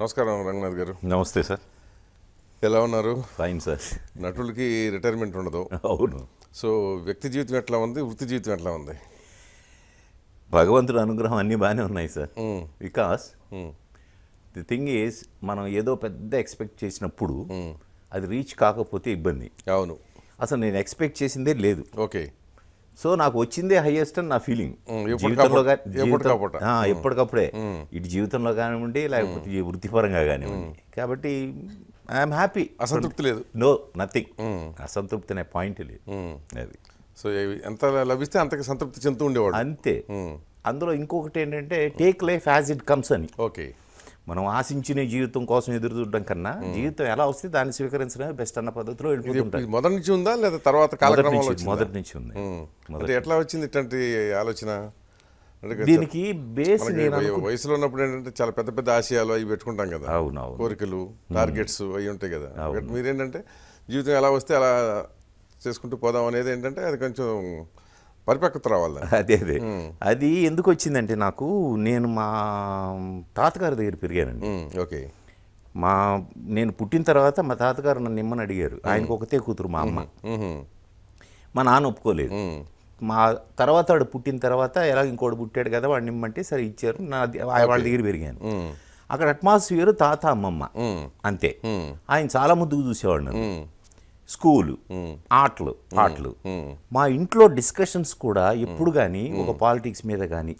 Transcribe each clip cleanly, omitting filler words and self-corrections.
నమస్కారం రంగనాథ్ గారు. నమస్తే సార్, ఎలా ఉన్నారు? Fine sir. నటులకి రిటైర్మెంట్ ఉండదు. అవును. సో వ్యక్తి జీవితం ఎట్లా ఉంది, వృత్తి జీవితం ఎట్లా ఉంది? భగవంతుడి అనుగ్రహం అన్నీ బాగానే ఉన్నాయి sir. Because the thing is, మనం ఏదో పెద్ద ఎక్స్పెక్ట్ చేసినప్పుడు అది రీచ్ కాకపోతే ఇబ్బంది. అవును. అసలు నేను ఎక్స్పెక్ట్ చేసిందే లేదు. ఓకే. సో నాకు వచ్చిందే హైయెస్ట్ అని నా ఫీలింగ్. ఎప్పటికప్పుడే ఇటు జీవితంలో కానివ్వండి, లేకపోతే వృత్తిపరంగా కానివ్వండి. కాబట్టి ఐఎమ్ హ్యాపీ. అసంతృప్తి లేదు. No, nothing. అసంతృప్తి అనే పాయింట్ లేదు. అది సో ఎంత లభిస్తే అంత సంతృప్తి చెందుతూ ఉండేవాడు, అంతే. అందులో ఇంకొకటి ఏంటంటే, take life as it comes అని. ఓకే. మనం ఆశించిన జీవితం కోసం ఎదురు చూడడం కన్నా జీవితం ఎలా వస్తే దాన్ని స్వీకరించడమే బెస్ట్ అన్న పద్ధతిలో వెళ్ళిపోతుంటాం. మొదటి నుంచి ఉందా లేదా తర్వాత కాలక్రమంలో? మొదటి నుంచి ఉంది. ఎట్లా వచ్చింది ఇట్లాంటి ఆలోచన? దీనికి బేస్ వయసులో ఉన్నప్పుడు ఏంటంటే చాలా పెద్ద పెద్ద ఆశయాలు అవి పెట్టుకుంటాం కదా. అవును. కోరికలు, టార్గెట్స్ అవి ఉంటాయి కదా. మీరేంటంటే జీవితం ఎలా వస్తే అలా చేసుకుంటూ పోదాం అనేది ఏంటంటే అది కొంచెం పరిపక్వత రావాలి. అదే అదే. అది ఎందుకు వచ్చిందంటే, నాకు నేను మా తాతగారి దగ్గర పెరిగానండి. ఓకే. నేను పుట్టిన తర్వాత మా తాతగారు నన్ను ఇమ్మని అడిగారు. ఆయనకు ఒకతే కూతురు మా అమ్మ. మా నాన్న ఒప్పుకోలేదు. మా తర్వాత వాడు పుట్టిన తర్వాత ఎలా ఇంకోటి పుట్టాడు కదా, వాడిని ఇమ్మంటే సరే ఇచ్చారు. నా వాళ్ళ దగ్గర పెరిగాను. అక్కడ అట్మాస్ఫియర్ తాత అమ్మమ్మ అంతే. ఆయన చాలా ముద్దుగా చూసేవాడు నన్ను. స్కూలు, ఆటలు ఆటలు. మా ఇంట్లో డిస్కషన్స్ కూడా ఎప్పుడు కానీ ఒక పాలిటిక్స్ మీద కానీ,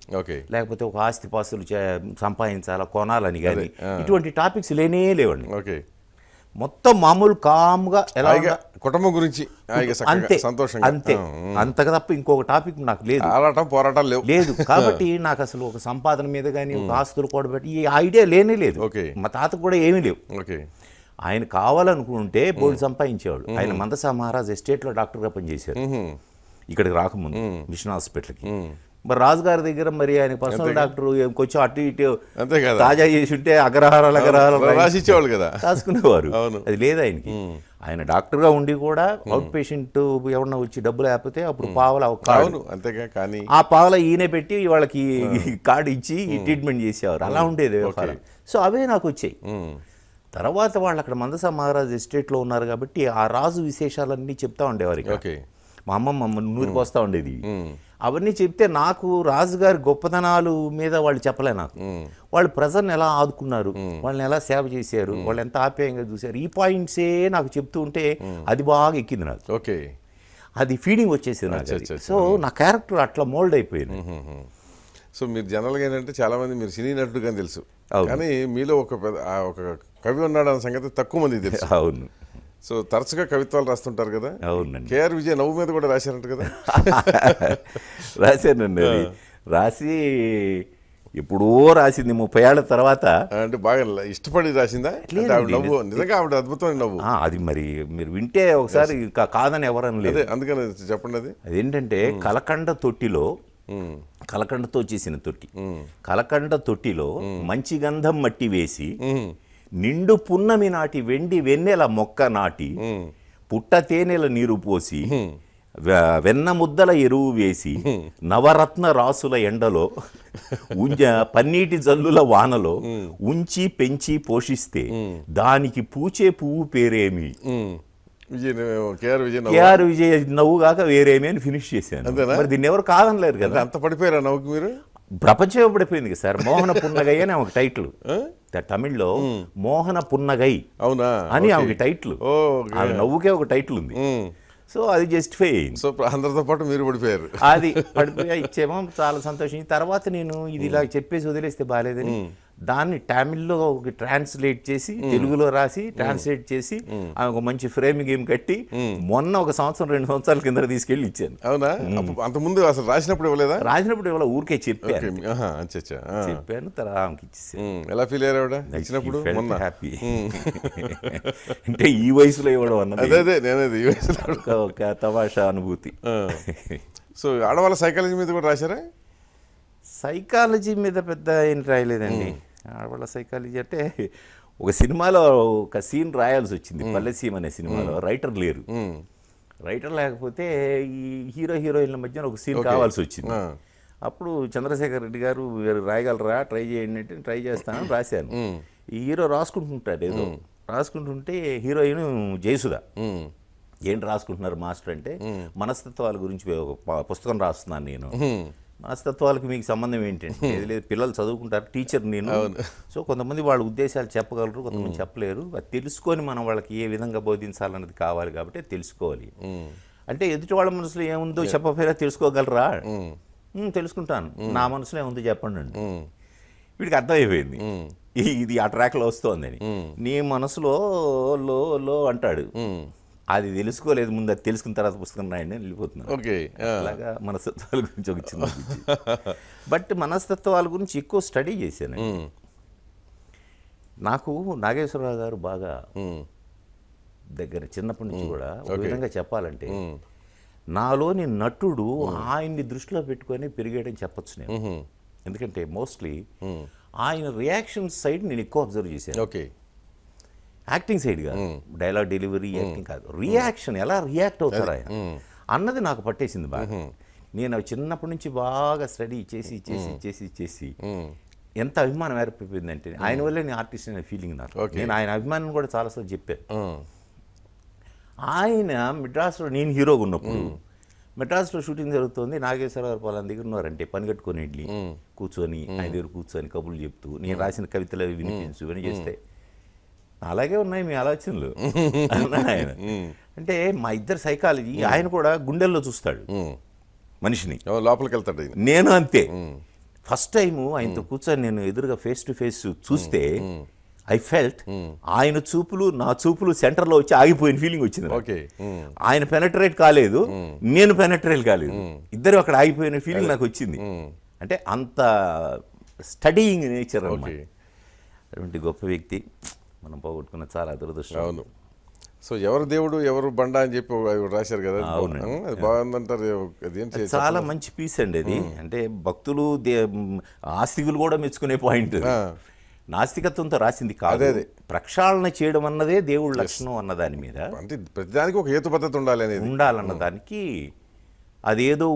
లేకపోతే ఒక ఆస్తిపాస్తులు సంపాదించాలా కొనాలని కానీ, ఇటువంటి టాపిక్స్ లేనే లేవండి. ఓకే. మొత్తం మామూలు కామ్గా ఎలా కుటుంబం గురించి అంతే, అంతే, అంతగా తప్ప ఇంకొక టాపిక్ నాకు లేదు, పోరాటం లేదు. కాబట్టి నాకు అసలు ఒక సంపాదన మీద కానీ, ఒక ఆస్తులు కూడబెట్టి ఈ ఐడియా లేనే లేదు. మా తాత కూడా ఏమీ లేవు. ఓకే. ఆయన కావాలనుకుంటే బోర్డు సంపాదించేవాడు. ఆయన మందసా మహారాజ్ ఎస్టేట్లో డాక్టర్గా పనిచేశారు ఇక్కడికి రాకముందు, మిషన్ హాస్పిటల్కి. మరి రాజుగారి దగ్గర మరి ఆయన పర్సనల్ డాక్టర్ కొంచెం అటు ఇటు తాజా చేసి ఉంటే అగ్రహారాలు అగ్రహారాలు కదా రాసుకునేవారు. అది లేదు ఆయనకి. ఆయన డాక్టర్గా ఉండి కూడా అవుట్ పేషెంట్ ఎవరన్నా వచ్చి డబ్బులు లేకపోతే అప్పుడు పావలా అంతేగా, కానీ ఆ పావలా ఈయనే పెట్టి వాళ్ళకి కార్డు ఇచ్చి ట్రీట్మెంట్ చేసేవారు. అలా ఉండేది. సో అవే నాకు వచ్చాయి. తర్వాత వాళ్ళు అక్కడ మందసా మహారాజ్ ఎస్టేట్లో ఉన్నారు కాబట్టి ఆ రాజు విశేషాలన్నీ చెప్తా ఉండేవారు. మా అమ్మమ్మ నూరు పోస్తూ ఉండేది. అవన్నీ చెప్తే నాకు రాజుగారి గొప్పతనాలు మీద వాళ్ళు చెప్పలే. నాకు వాళ్ళు ప్రజలను ఎలా ఆదుకున్నారు, వాళ్ళని ఎలా సేవ చేశారు, వాళ్ళు ఎంత ఆప్యాయంగా చూశారు, ఈ పాయింట్సే నాకు చెప్తూ ఉంటే అది బాగా ఎక్కింది నాకు. ఓకే. అది ఫీడింగ్ వచ్చేసింది నాకు. సో నా క్యారెక్టర్ అట్లా మోల్డ్ అయిపోయింది. సో మీరు జనరల్గా ఏంటంటే చాలామంది మీరు సినీ నటుడుగా తెలుసు, కానీ మీలో ఒక కవి ఉన్నాడు అన్న సంగతి తక్కువ మంది తెలుసు. అవును. సో తరచుగా కవిత్వాలు రాస్తుంటారు కదా. అవునండి. కేఆర్ విజయ్ నవ్వు మీద కూడా రాశారంట కదా? రాశానండి. రాసి ఎప్పుడో రాసింది, 30 ఏళ్ల తర్వాత. అంటే బాగా ఇష్టపడి రాసిందా? నవ్వు నిజంగా ఆవిడ అద్భుతమైన నవ్వు. అది మరి మీరు వింటే ఒకసారి కాదని ఎవరని లేదు. అందుకని చెప్పండి. అది అదేంటంటే, కలకండతో చేసిన తొట్టి, కలకండ తొట్టిలో మంచి గంధం మట్టి వేసి, నిండు పున్నమి నాటి వెండి వెన్నెల మొక్క నాటి, పుట్ట తేనెల నీరు పోసి, వెన్న ముద్దల ఎరువు వేసి, నవరత్న రాసుల ఎండలో పన్నీటి జల్లుల వానలో ఉంచి పెంచి పోషిస్తే దానికి పూచే పువ్వు పేరేమి? కేఆర్ విజయ్ నవ్వు కాక వేరేమి అని ఫినిష్ చేశాను. మరి దీన్ని ఎవరు కాదనలేరు కదా. అంత పడిపోయారు నవ్వుకి మీరు. ప్రపంచం పడిపోయింది సార్. మోహన పున్నగై అని ఆమెకు టైటిల్. తమిళ్లో మోహన పున్నగై అవునా అని ఆమెకి టైటిల్. ఆమె నవ్వుకే ఒక టైటిల్ ఉంది. సో అది జస్టిఫై అయింది. సో అందరితో పాటు మీరు పడిపోయారు. అది పడిపోయా ఇచ్చేమో చాలా సంతోషించి. తర్వాత నేను ఇది ఇలా చెప్పేసి వదిలేస్తే బాగాలేదని దాన్ని తమిళ్లో ట్రాన్స్లేట్ చేసి, తెలుగులో రాసి ట్రాన్స్లేట్ చేసి, ఆమె ఒక మంచి ఫ్రేమ్ గేమ్ కట్టి మొన్న 1 సంవత్సరం 2 సంవత్సరాల కింద తీసుకెళ్ళి ఇచ్చాను. అవునా? అంతకుముందు అసలు రాసినప్పుడు ఇవ్వలేదా? రాసినప్పుడు ఇవ్వలేదు, ఊరికే చెప్పాను. తర్వాత ఆమెకి ఇచ్చేసాను. ఎలా ఫీల్ అయ్యారు ఇచ్చినప్పుడు? హ్యాపీ. అంటే ఈ వయసులో ఇవ్వడం అన్నది ఒక తమాషా అనుభూతి. సో ఆడవాళ్ళ సైకాలజీ మీద కూడా రాశారా? సైకాలజీ మీద పెద్ద ఏం రాయలేదండి. ఆడవాళ్ళ సైకాలజీ అంటే, ఒక సినిమాలో ఒక సీన్ రాయాల్సి వచ్చింది. పల్లెసీమ అనే సినిమాలో రైటర్ లేరు. రైటర్ లేకపోతే ఈ హీరోయిన్ల మధ్యన ఒక సీన్ కావాల్సి వచ్చింది. అప్పుడు చంద్రశేఖర్ రెడ్డి గారు, రాయగలరా, ట్రై చేయండి అంటే ట్రై చేస్తానని రాశాను. హీరో రాసుకుంటుంటాడు ఏదో రాసుకుంటుంటే హీరోయిన్ జయసుధ ఏంటి రాసుకుంటున్నారు మాస్టర్ అంటే మనస్తత్వాల గురించి ఒక పుస్తకం రాస్తున్నాను నేను మనస్తత్వాలకు మీకు సంబంధం ఏంటంటే ఏది లేదు పిల్లలు చదువుకుంటారు టీచర్ నేను సో కొంతమంది వాళ్ళ ఉద్దేశాలు చెప్పగలరు కొంతమంది చెప్పలేరు అది తెలుసుకొని మనం వాళ్ళకి ఏ విధంగా బోధించాలనేది కావాలి కాబట్టి తెలుసుకోవాలి అంటే ఎదుటి వాళ్ళ మనసులో ఏముందో చెప్పపోయినా తెలుసుకోగలరా తెలుసుకుంటాను నా మనసులో ఏముందో చెప్పండి అండి వీడికి అర్థమైపోయింది ఇది ఆ ట్రాక్లో వస్తుందని నీ మనసులో లో లో అంటాడు అది తెలుసుకోలేదు ముందు అది తెలుసుకున్న తర్వాత పుస్తకం రాయండి అని వెళ్ళిపోతున్నాను అలాగా మనస్తత్వాల గురించి ఒక చిన్న బట్ మనస్తత్వాల గురించి ఎక్కువ స్టడీ చేశాను నాకు నాగేశ్వరరావు గారు బాగా దగ్గర చిన్నప్పటి నుంచి కూడా ఒక విధంగా చెప్పాలంటే నాలోని నటుడు ఆయన్ని దృష్టిలో పెట్టుకొని పెరిగాడని చెప్పచ్చు నేను ఎందుకంటే మోస్ట్లీ ఆయన రియాక్షన్ సైడ్ నేను ఎక్కువ అబ్జర్వ్ చేశాను యాక్టింగ్ సైడ్ కాదు డైలాగ్ డెలివరీ యాక్టింగ్ కాదు రియాక్షన్ ఎలా రియాక్ట్ అవుతారు ఆయన అన్నది నాకు పట్టేసింది బాగా నేను చిన్నప్పటి నుంచి బాగా స్టడీ చేసి చేసి చేసి చేసి ఎంత అభిమానం ఏర్పడిపోయిందంటే ఆయన వల్లే నేను ఆర్టిస్ట్ అనే ఫీలింగ్ నాకు నేను ఆయన అభిమానం కూడా చాలాసార్లు చెప్పాను ఆయన మెడ్రాస్లో నేను హీరోగా ఉన్నప్పుడు మెడ్రాస్లో షూటింగ్ జరుగుతుంది నాగేశ్వరరావు పాలన దగ్గర ఉన్నారంటే పని కట్టుకొని వెళ్ళి కూర్చొని ఆయన దగ్గర కూర్చొని కబుర్లు చెప్తూ నేను రాసిన కవితలు అవి వినిపించు ఇవన్నీ చేస్తాయి అలాగే ఉన్నాయి మీ ఆలోచనలు అన్నాడు ఆయన అంటే మా ఇద్దరు సైకాలజీ ఆయన కూడా గుండెల్లో చూస్తాడు మనిషిని లోపలికి వెళ్తాడు నేను అంతే ఫస్ట్ టైము ఆయనతో కూర్చొని నేను ఎదురుగా ఫేస్ టు ఫేస్ చూస్తే ఐ ఫెల్ట్ ఆయన చూపులు నా చూపులు సెంటర్లో వచ్చి ఆగిపోయిన ఫీలింగ్ వచ్చింది ఆయన పెనట్రేట్ కాలేదు నేను పెనట్రేట్ కాలేదు ఇద్దరు అక్కడ ఆగిపోయిన ఫీలింగ్ నాకు వచ్చింది అంటే అంత స్టడీయింగ్ నేచర్ అటువంటి గొప్ప వ్యక్తి మనం పోగొట్టుకున్న చాలా దురదృష్టం సో ఎవరు దేవుడు ఎవరు బండ అని చెప్పి రాశారు కదా అది బాగుందంటారు చాలా మంచి పీస్ అండి అది అంటే భక్తులు ఆస్తికులు కూడా మెచ్చుకునే పాయింట్ నాస్తికత్వంతో రాసింది కాదు ప్రక్షాళన చేయడం అన్నదే దేవుడు లక్షణం అన్నదాని మీద అంటే ప్రతిదానికి ఒక హేతు పద్ధతి ఉండాలన్నదానికి అదేదో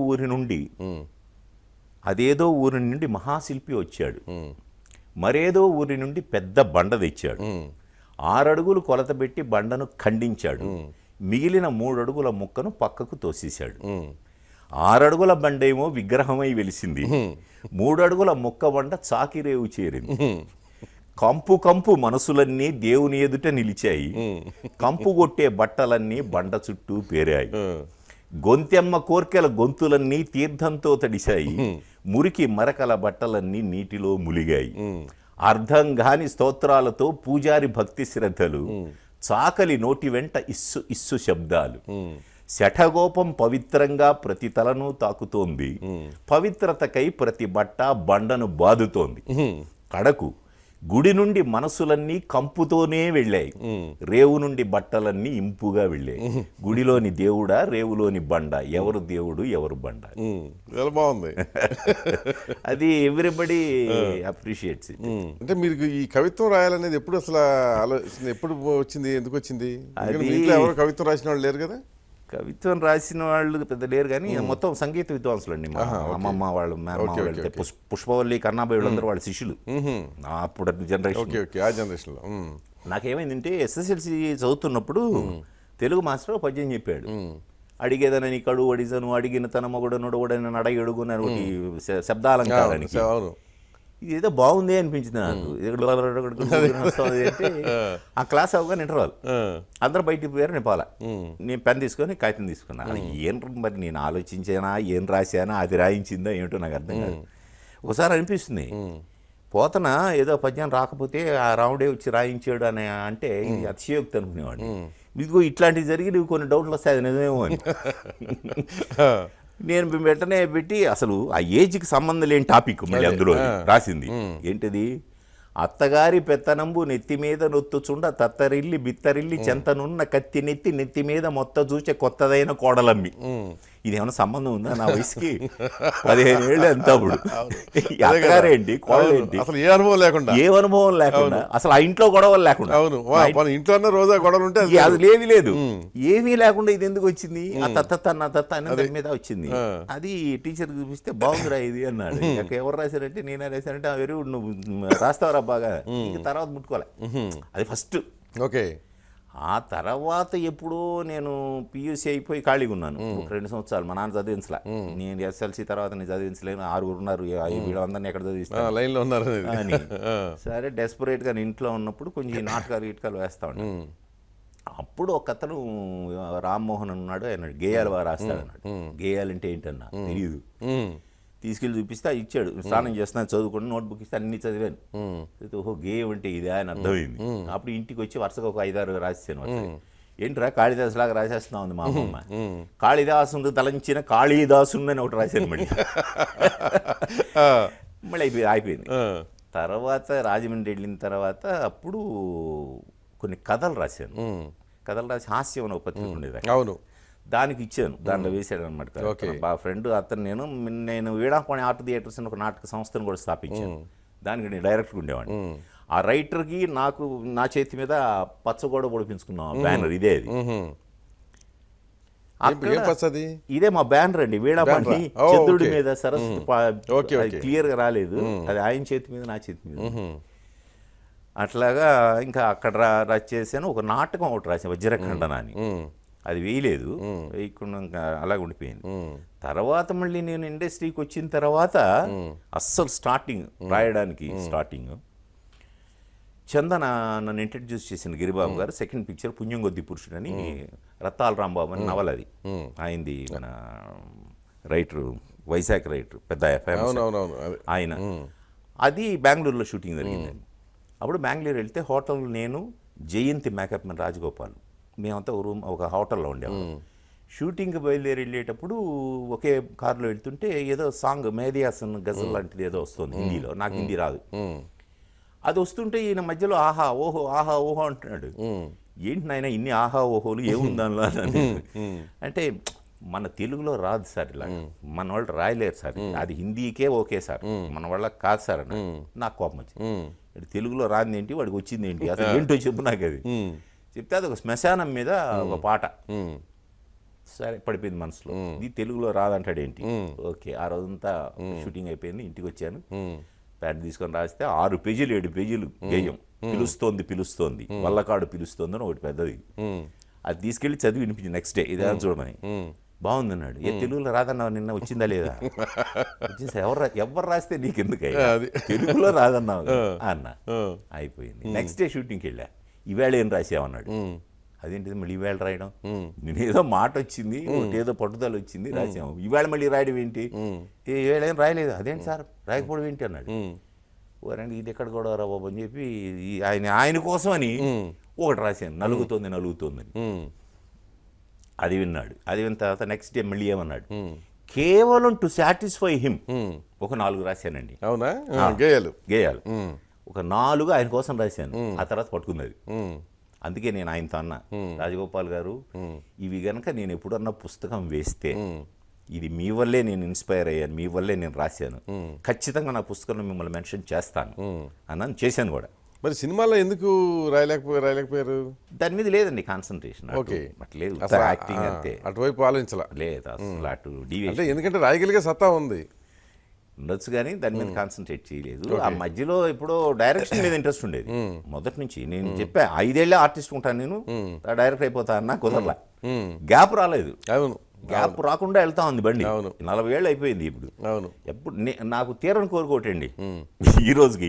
ఊరి నుండి మహాశిల్పి వచ్చాడు మరేదో ఊరి నుండి పెద్ద బండ తెచ్చాడు 6 అడుగులు కొలత పెట్టి బండను ఖండించాడు మిగిలిన 3 అడుగుల ముక్కను పక్కకు తోసేశాడు 6 అడుగుల బండ ఏమో విగ్రహమై వెలిసింది 3 అడుగుల మొక్క బండ చాకిరేవు చేరింది కంపు కంపు మనసులన్నీ దేవుని ఎదుట నిలిచాయి కంపు కొట్టే బట్టలన్నీ బండ చుట్టూ పేరాయి గొంతెమ్మ కోర్కెల గొంతులన్నీ తీర్థంతో తడిశాయి మురికి మరకల బట్టలన్నీ నీటిలో ములిగాయి అర్థం కాని స్తోత్రాలతో పూజారి భక్తి శ్రద్ధలు చాకలి నోటి వెంట ఇస్సు ఇస్సు శబ్దాలు శఠగోపం పవిత్రంగా ప్రతి తలను తాకుతోంది పవిత్రతకై ప్రతి బట్ట బండను బాదుతోంది కడకు గుడి నుండి మనసులన్నీ కంపుతోనే వెళ్ళాయి రేవు నుండి బట్టలన్నీ ఇంపుగా వెళ్ళాయి గుడిలోని దేవుడా రేవులోని బండ ఎవరు దేవుడు ఎవరు బండ బాగుంది అది ఎవ్రీబడి అప్రిషియేట్స్ అంటే మీరు ఈ కవిత్వం రాయాలనేది ఎప్పుడు అసలు ఆలోచన ఎప్పుడు వచ్చింది ఎందుకు వచ్చింది ఎవరు కవిత్వం రాసిన వాళ్ళు లేరు కదా కవిత్వం రాసిన వాళ్ళు పెద్ద లేరు కానీ మొత్తం సంగీత విద్వాంసులు అండి మా అమ్మమ్మ వాళ్ళు వెళ్తే పుష్పవల్లి కన్నాబాయి వాళ్ళందరూ వాళ్ళ శిష్యులు అప్పుడు జనరేషన్ నాకేమైందంటే ఎస్ఎస్ఎల్సి చదువుతున్నప్పుడు తెలుగు మాస్టర్ పద్యం చెప్పాడు అడిగేదని కడు అడిజను అడిగిన తన మొగడనుడని అడగడుగున శబ్దాలంకారానికి ఇది ఏదో బాగుంది అనిపించింది నాకు అంటే ఆ క్లాస్ అవగానే ఇంటర్వాల్ అందరూ బయటికి పోయారు నేను పోలా నేను పెన్ తీసుకొని కాగితం తీసుకున్నాను ఏం మరి నేను ఆలోచించానా ఏం రాశానా అది రాయించిందో ఏమిటో నాకు అర్థం కాదు ఒకసారి అనిపిస్తుంది పోతన ఏదో పద్యం రాకపోతే ఆ రాముడే వచ్చి రాయించాడు అని అంటే ఇది అతిశయోక్తి అనుకునేవాడిని మీకు ఇట్లాంటివి జరిగి నువ్వు కొన్ని డౌట్లు వస్తాయి అది నిజమేమో అని నేను వెంటనే పెట్టి అసలు ఆ ఏజ్కి సంబంధం లేని టాపిక్ మళ్ళీ అందులో రాసింది ఏంటిది అత్తగారి పెత్తనంబు నెత్తి మీద నొత్తుచుండ తత్తరిల్లి బిత్తరిల్లి చెంతనున్న కత్తి నెత్తి నెత్తి మీద మొత్త చూచే కొత్తదైన కోడలమ్మి ఇదేమైనా సంబంధం ఉందా నా వయసుకి 15 ఏళ్ళు ఎంత అప్పుడు యాకరేంటి కోలేంటి అసలు ఏ అనుభవం లేకుండా అసలు ఆ ఇంట్లో గొడవలు లేకుండా అవును మన ఇంట్లోనే రోజా గొడవలు ఉంటే అది లేదు ఏమీ లేకుండా ఇది ఎందుకు వచ్చింది ఆ తత్త అన్న దాని మీద వచ్చింది అది టీచర్ చూపిస్తే బాగుందిరా ఇది అన్నాడు ఇక ఎవరు రాశారంటే నేనే రాశానంటే ఆ వెరీ నువ్వు రాస్తావరా బాగా ఇంకా తర్వాత ముట్టుకోలే అది ఫస్ట్ ఓకే ఆ తర్వాత ఎప్పుడో నేను పియూసీ అయిపోయి ఖాళీగా ఉన్నాను 2 సంవత్సరాలు మా నాన్న చదివించలే నేను ఎస్ఎల్సీ తర్వాత నేను చదివించలేను 6 ఉన్నారు వీళ్ళందరినీ ఎక్కడ చదివిస్తాను లైన్లో ఉన్నారు అని సరే డెస్పరేట్గా ఇంట్లో ఉన్నప్పుడు కొంచెం నాటకాలు ఇటుకాలు వేస్తూ ఉంటాను అప్పుడు ఒక అతను రామ్మోహన్ అన్నాడు అన్నాడు గేయాలు బాగా రాస్తాడు అన్నాడు గేయాలంటే ఏంటన్నా తెలియదు తీసుకెళ్ళి చూపిస్తే ఇచ్చాడు స్నానం చేస్తున్నాను చదువుకుని నోట్బుక్ ఇస్తే అన్ని చదివాను ఓహో గేయం అంటే ఇదే అని అర్థమైంది అప్పుడు ఇంటికి వచ్చి వరుసగా ఒక 5-6 రాసేసాను ఏంట్రా కాళిదాసు లాగా రాసేస్తున్నా ఉంది మా అమ్మమ్మ కాళిదాసు తలంచిన కాళీదాసు అని ఒకటి రాశాను మళ్ళీ అయిపోయింది తర్వాత రాజమండ్రి వెళ్ళిన తర్వాత అప్పుడు కొన్ని కథలు రాశాను కథలు రాసి హాస్యం అని ఒక పత్రిక ఉండేది అవును దానికి ఇచ్చాను దాంట్లో వేసాడు అనమాట మా ఫ్రెండ్ అతను నేను వీడాపాణి ఆర్ట్ థియేటర్స్ అని ఒక నాటక సంస్థను కూడా స్థాపించాను దానికి నేను డైరెక్టర్ ఉండేవాడిని ఆ రైటర్కి నాకు నా చేతి మీద పచ్చగోడ పొడిపించుకున్నాం బ్యానర్ ఇదే అది ఇదే మా బ్యానర్ అండి వీడాపాణి చంద్రుడి మీద సరస్వతి క్లియర్గా రాలేదు అది ఆయన చేతి మీద నా చేతి మీద అట్లాగా ఇంకా అక్కడ రాసేసాను ఒక నాటకం ఒకటి రాసాను వజ్రఖండన అని అది వేయలేదు వేయకుండా ఇంకా అలాగే ఉండిపోయింది తర్వాత మళ్ళీ నేను ఇండస్ట్రీకి వచ్చిన తర్వాత అస్సలు స్టార్టింగ్ రాయడానికి స్టార్టింగ్ చందన నన్ను ఇంట్రడ్యూస్ చేసిన గిరిబాబు గారు సెకండ్ పిక్చర్ పుణ్యం కొద్ది పురుషుడు అని రత్తాల రాంబాబు అని నవల అది ఆయనది మన రైటరు వైశాఖ రైటర్ పెద్ద ఆయన అది బెంగళూరులో షూటింగ్ జరిగిందండి అప్పుడు బెంగళూరు వెళ్తే హోటల్ నేను జయంతి మేకప్ మ్యాన్ రాజగోపాల్ మేమంతా ఒక రూమ్ ఒక హోటల్లో ఉండేవాళ్ళం షూటింగ్కి బయలుదేరి వెళ్ళేటప్పుడు ఒకే కారులో వెళ్తుంటే ఏదో సాంగ్ మేధియాసన్ గజల్ లాంటిది ఏదో వస్తుంది హిందీలో నాకు హిందీ రాదు అది వస్తుంటే ఈయన మధ్యలో ఆహా ఓహో అంటున్నాడు ఏంటి నాయన ఇన్ని ఆహా ఓహోలు ఏముందానిలో అంటే మన తెలుగులో రాదు సార్ ఇలా మన వాళ్ళు రాయలేరు సార్ అది హిందీకే ఓకే సార్ మన వాళ్ళ కాదు సార్ అన్నాడు నాకు కోపం వచ్చింది తెలుగులో రాంది ఏంటి వాడికి వచ్చింది ఏంటి అసలు ఏంటో చెప్పు నాకు అది చెప్తే అది ఒక శ్మశానం మీద ఒక పాట సరే పడిపోయింది మనసులో ఇది తెలుగులో రాదంటాడు ఏంటి ఓకే ఆ రోజంతా షూటింగ్ అయిపోయింది ఇంటికి వచ్చాను ప్యాడ్ తీసుకొని రాస్తే 6 పేజీలు 7 పేజీలు గేయం పిలుస్తోంది వల్లకాడు పిలుస్తోంది అని ఒకటి పెద్దది అది తీసుకెళ్ళి చదివి వినిపించింది నెక్స్ట్ డే ఇదే చూడమని బాగుందన్నాడు ఏ తెలుగులో రాదన్నావు నిన్న వచ్చిందా లేదా వచ్చింది ఎవరు రాస్తే నీకెందుకయ్యా తెలుగులో రాదన్నావు అన్న అయిపోయింది నెక్స్ట్ డే షూటింగ్కి వెళ్ళా ఈవేళ ఏం రాసామన్నాడు అదేంటిది మళ్ళీ ఈవేళ రాయడం నేనేదో మాట వచ్చింది ఏదో పట్టుదల వచ్చింది రాసాము ఈవేళ మళ్ళీ రాయడం ఏంటి ఈవేళ ఏం రాయలేదు అదేంటి సార్ రాయకపోవడం ఏంటి అన్నాడు ఓరండి ఇది ఎక్కడ కూడా రా బాబు అని చెప్పి ఆయన కోసం అని ఒకటి రాశాను నలుగుతుందని అది విన్నాడు అది విన్న తర్వాత నెక్స్ట్ డే మళ్ళీ ఏమన్నాడు కేవలం టు సాటిస్ఫై హిమ్ ఒక 4 రాశానండి అవునా గేయాలు ఒక 4 ఆయన కోసం రాశాను ఆ తర్వాత పట్టుకున్నది అందుకే నేను ఆయనతో అన్నా రాజగోపాల్ గారు ఇవి గనక నేను ఎప్పుడన్నా పుస్తకం వేస్తే ఇది మీ వల్లే నేను ఇన్స్పైర్ అయ్యాను మీ వల్లే నేను రాశాను ఖచ్చితంగా నా పుస్తకంలో మిమ్మల్ని మెన్షన్ చేస్తాను అన్నాను చేశాను కూడా మరి సినిమాలో ఎందుకు రాయలేకపోయారు దాని మీద లేదండి కాన్సన్ట్రేషన్ యాక్టింగ్ అంతే అటువైపు ఆలోచించలేదు ఎందుకంటే రాయగలిగే సత్తా ఉంది ఉండొచ్చు కానీ దాని మీద కాన్సన్ట్రేట్ చేయలేదు ఆ మధ్యలో ఇప్పుడు డైరెక్షన్ మీద ఇంట్రెస్ట్ ఉండేది మొదటి నుంచి నేను చెప్పా 5 ఏళ్ళే ఆర్టిస్ట్ ఉంటాను నేను డైరెక్టర్ అయిపోతా అన్న కుదరలా గ్యాప్ రాలేదు అవును గ్యాప్ రాకుండా వెళ్తా ఉంది బండి 40 ఏళ్ళు అయిపోయింది ఇప్పుడు ఎప్పుడు నాకు తీరని కోరుకోటండి ఈ రోజుకి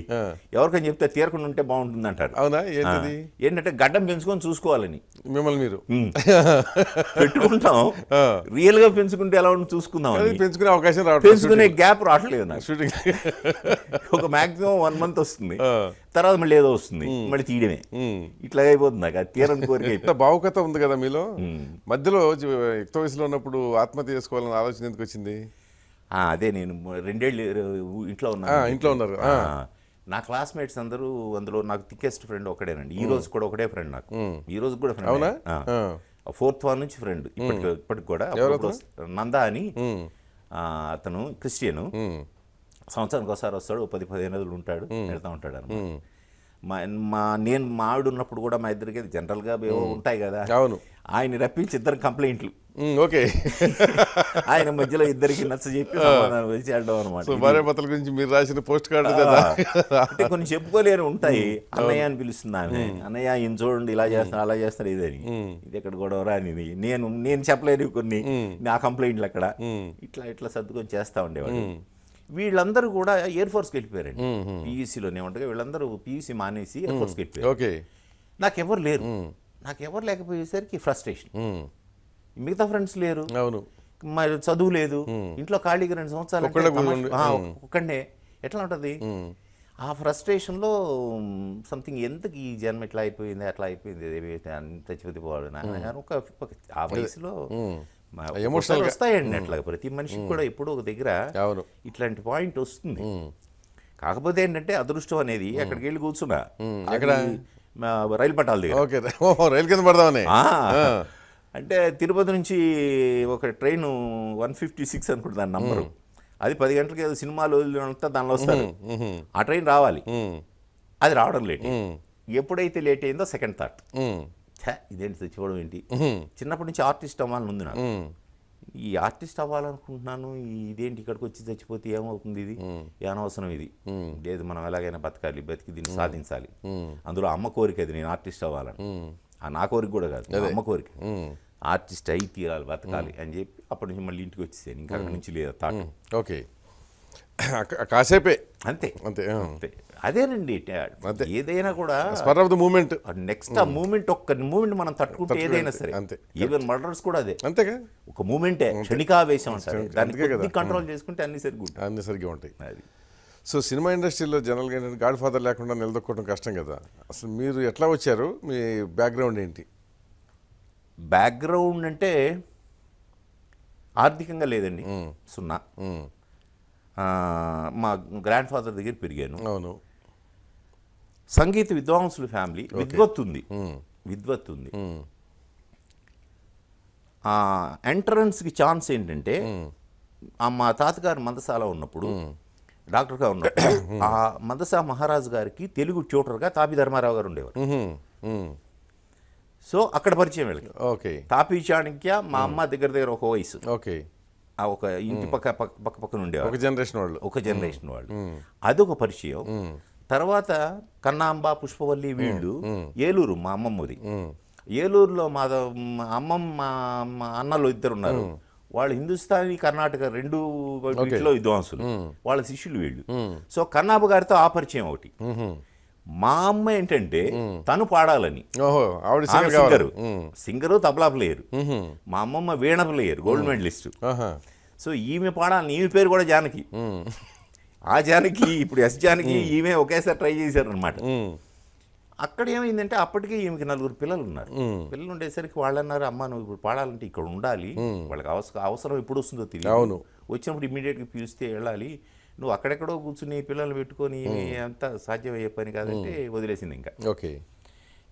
ఎవరికైనా చెప్తే తీరకుండా ఉంటే బాగుంటుంది అంటారు అవునా ఏంటంటే గడ్డం పెంచుకొని చూసుకోవాలని మిమ్మల్ని మీరు పెట్టుకుంటాం రియల్ గా పెంచుకుంటే ఎలా ఉంటుంది చూసుకుందాం పెంచుకునే అవకాశం రావట్లేదు పెంచుకునే గ్యాప్ రావట్లేదు నాకు షూటింగ్ ఒక మాక్సిమం 1 మంత్ వస్తుంది తర్వాత మళ్ళీ ఏదో వస్తుంది మళ్ళీ తీయడమే ఇట్లా అయిపోతుంది నాకు తీరని కోరిక భావుకత ఉంది కదా మీలో మధ్యలో ఎక్కువ వయసులో ఉన్నప్పుడు ఆత్మహత్య చేసుకోవాలని ఆలోచన ఎందుకు వచ్చింది అదే నేను 2 ఏళ్ళు ఇంట్లో ఉన్నారు నా క్లాస్మేట్స్ అందరూ అందులో నాకు థిక్కెస్ట్ ఫ్రెండ్ ఒకడేనండి ఈ రోజు కూడా ఒకడే ఫ్రెండ్ నాకు ఈ రోజు కూడా ఫ్రెండ్ फोर्थ वन फ्रेंड इप्पटिकी नंदा अनी अतनु क्रिश्चियन संवत्सरानिकि पद पद उठाड़ता నేను మావిడు ఉన్నప్పుడు కూడా మా ఇద్దరికి జనరల్ గా ఉంటాయి కదా అవును ఆయన రప్పించి ఇద్దరు కంప్లైంట్లు ఓకే ఆయన మధ్యలో ఇద్దరికి నచ్చ చెప్పి సమాధానం వచ్చేయడం అన్నమాట సో బారే పత్రాల గురించి మీరు రాసిన పోస్ట్ కార్డు కదా అంటే కొన్ని చెప్పుకోలేరు ఉంటాయి అన్నయ్య అని పిలుస్తున్నాను అన్నయ్య ఇం చూడండి ఇలా చేస్తున్నా అలా చేస్తున్నా ఇదని ఇది ఎక్కడ గొడవరా అనేది నేను చెప్పలేను కొన్ని నా కంప్లైంట్లు అక్కడ ఇట్లా ఇట్లా సర్దుకొని చేస్తా ఉండేవాడు వీళ్ళందరూ కూడా ఎయిర్ ఫోర్స్ కి వెళ్ళిపోయారండి పీయూసీ లోనే ఉంటారు వీళ్ళందరూ పీయూసీ మానేసి ఎయిర్ ఫోర్స్ కి వెళ్ళిపోయారు ఓకే నాకెవర్ లేరు నాకెవర్ లేకపోయేసరికి ఫ్రస్ట్రేషన్ మిగతా ఫ్రెండ్స్ లేరు అవును మరి చదువు లేదు ఇంట్లో ఖాళీగా 2 సంవత్సరాలు ఒక్కడే ఎట్లా ఉంటది ఆ ఫ్రస్ట్రేషన్ లో సంథింగ్ ఎందుకు ఈ జన్మ ఇట్లా అయిపోయింది అట్లా అయిపోయింది ఏమైతే అంత చెబుతిపోవాలి నాకు ఒక ఆ వయసులో ఎమోషనల్ వస్తాయండి అట్లా ప్రతి మనిషికి కూడా ఇప్పుడు ఒక దగ్గర ఇట్లాంటి పాయింట్ వస్తుంది కాకపోతే ఏంటంటే అదృష్టం అనేది అక్కడికి వెళ్ళి కూర్చున్నా అక్కడ రైలు పట్టాల దగ్గర రైలు కింద పడదామని అంటే తిరుపతి నుంచి ఒక ట్రైన్ 156 అనుకుంటున్నాను నంబరు అది 10 గంటలకి ఏదో సినిమాలు వదిలినంత దానిలో వస్తారు ఆ ట్రైన్ రావాలి అది రావడం లేట్ ఎప్పుడైతే లేట్ అయిందో సెకండ్ థాట్ ఇదేంటి తెచ్చుకోవడం ఏంటి చిన్నప్పటి నుంచి ఆర్టిస్ట్ అవ్వాలని ఉంది నాకు ఈ ఆర్టిస్ట్ అవ్వాలనుకుంటున్నాను ఇదేంటి ఇక్కడికి వచ్చి చచ్చిపోతే ఏమవుతుంది ఇది అనవసరం ఇది లేదు మనం ఎలాగైనా బతకాలి బతికి దీన్ని సాధించాలి అందులో అమ్మ కోరిక అది నేను ఆర్టిస్ట్ అవ్వాలని నా కోరిక కూడా కాదు అమ్మ కోరిక ఆర్టిస్ట్ అయి తీరాలి బతకాలి అని చెప్పి అప్పటి నుంచి మళ్ళీ ఇంటికి వచ్చేసాను ఇంకా అక్కడి నుంచి లేదా తాట ఓకే కాసేపే అంతే అంతే అంతే అదేనండి ఏదైనా కూడా spur of the moment next ఆ మూమెంట్ ఒక్క మూమెంట్ మనం తట్టుకుంటే ఏదైనా సరే అంతే ఈవెన్ మర్డర్స్ కూడా అదే అంతేగా ఒక మూమెంటే క్షణికావేశం అంటారు దాన్ని కంట్రోల్ చేసుకుంటే అన్ని సరిగ్గా ఉంటాయి అది సో సినిమా ఇండస్ట్రీలో జనరల్గా ఏంటంటే గాడ్ ఫాదర్ లేకుండా నిలదొక్కడం కష్టం కదా అసలు మీరు ఎట్లా వచ్చారు మీ బ్యాక్గ్రౌండ్ ఏంటి బ్యాక్గ్రౌండ్ అంటే ఆర్థికంగా లేదండి సున్నా మా గ్రాండ్ ఫాదర్ దగ్గర పెరిగాను అవును సంగీత విద్వాంసుల ఫ్యామిలీ విద్వత్ ఉంది ఎంట్రన్స్కి ఛాన్స్ ఏంటంటే మా తాతగారు మందసాల ఉన్నప్పుడు డాక్టర్గా ఉన్నప్పుడు ఆ మందసా మహారాజు గారికి తెలుగు ట్యూటర్గా తాపి ధర్మారావు గారు ఉండేవారు సో అక్కడ పరిచయం వెళ్ళి ఓకే తాపి చాణక్య మా అమ్మ దగ్గర ఒక వయసు ఓకే ఒక ఇంటి పక్క పక్కన ఉండేవాళ్ళు ఒక జనరేషన్ వాళ్ళు అదొక పరిచయం తర్వాత కన్నాంబ పుష్పవల్లి వీళ్ళు ఏలూరు మా అమ్మమ్మది ఏలూరులో మా అమ్మమ్మ మా అన్నలు ఇద్దరు ఉన్నారు వాళ్ళు హిందుస్థానీ కర్ణాటక రెండు వీటిలో విద్వాంసులు వాళ్ళ శిష్యులు వీళ్ళు సో కన్నాంబ గారితో ఆ పరిచయం ఒకటి మా అమ్మ ఏంటంటే తను పాడాలని సింగరు తబలా ప్లేయరు మా అమ్మమ్మ వీణ ప్లేయరు గోల్డ్ మెడలిస్ట్ సో ఈమె పాడాలని ఈమె పేరు కూడా జానకి ఆ జానకి ఇప్పుడు ఎస్ జానకి ఈమె ఒకేసారి ట్రై చేశారు అనమాట అక్కడ ఏమైందంటే అప్పటికే ఈమెకి 4 పిల్లలు ఉన్నారు పిల్లలు ఉండేసరికి వాళ్ళు అన్నారు అమ్మ నువ్వు ఇప్పుడు పాడాలంటే ఇక్కడ ఉండాలి వాళ్ళకి అవసరం ఎప్పుడు వస్తుందో తెలియదు వచ్చినప్పుడు ఇమ్మీడియట్గా పిలిస్తే వెళ్ళాలి నువ్వు అక్కడెక్కడో కూర్చుని పిల్లలు పెట్టుకొని అంతా సాధ్యమయ్యే పని కాదంటే వదిలేసింది ఇంకా ఓకే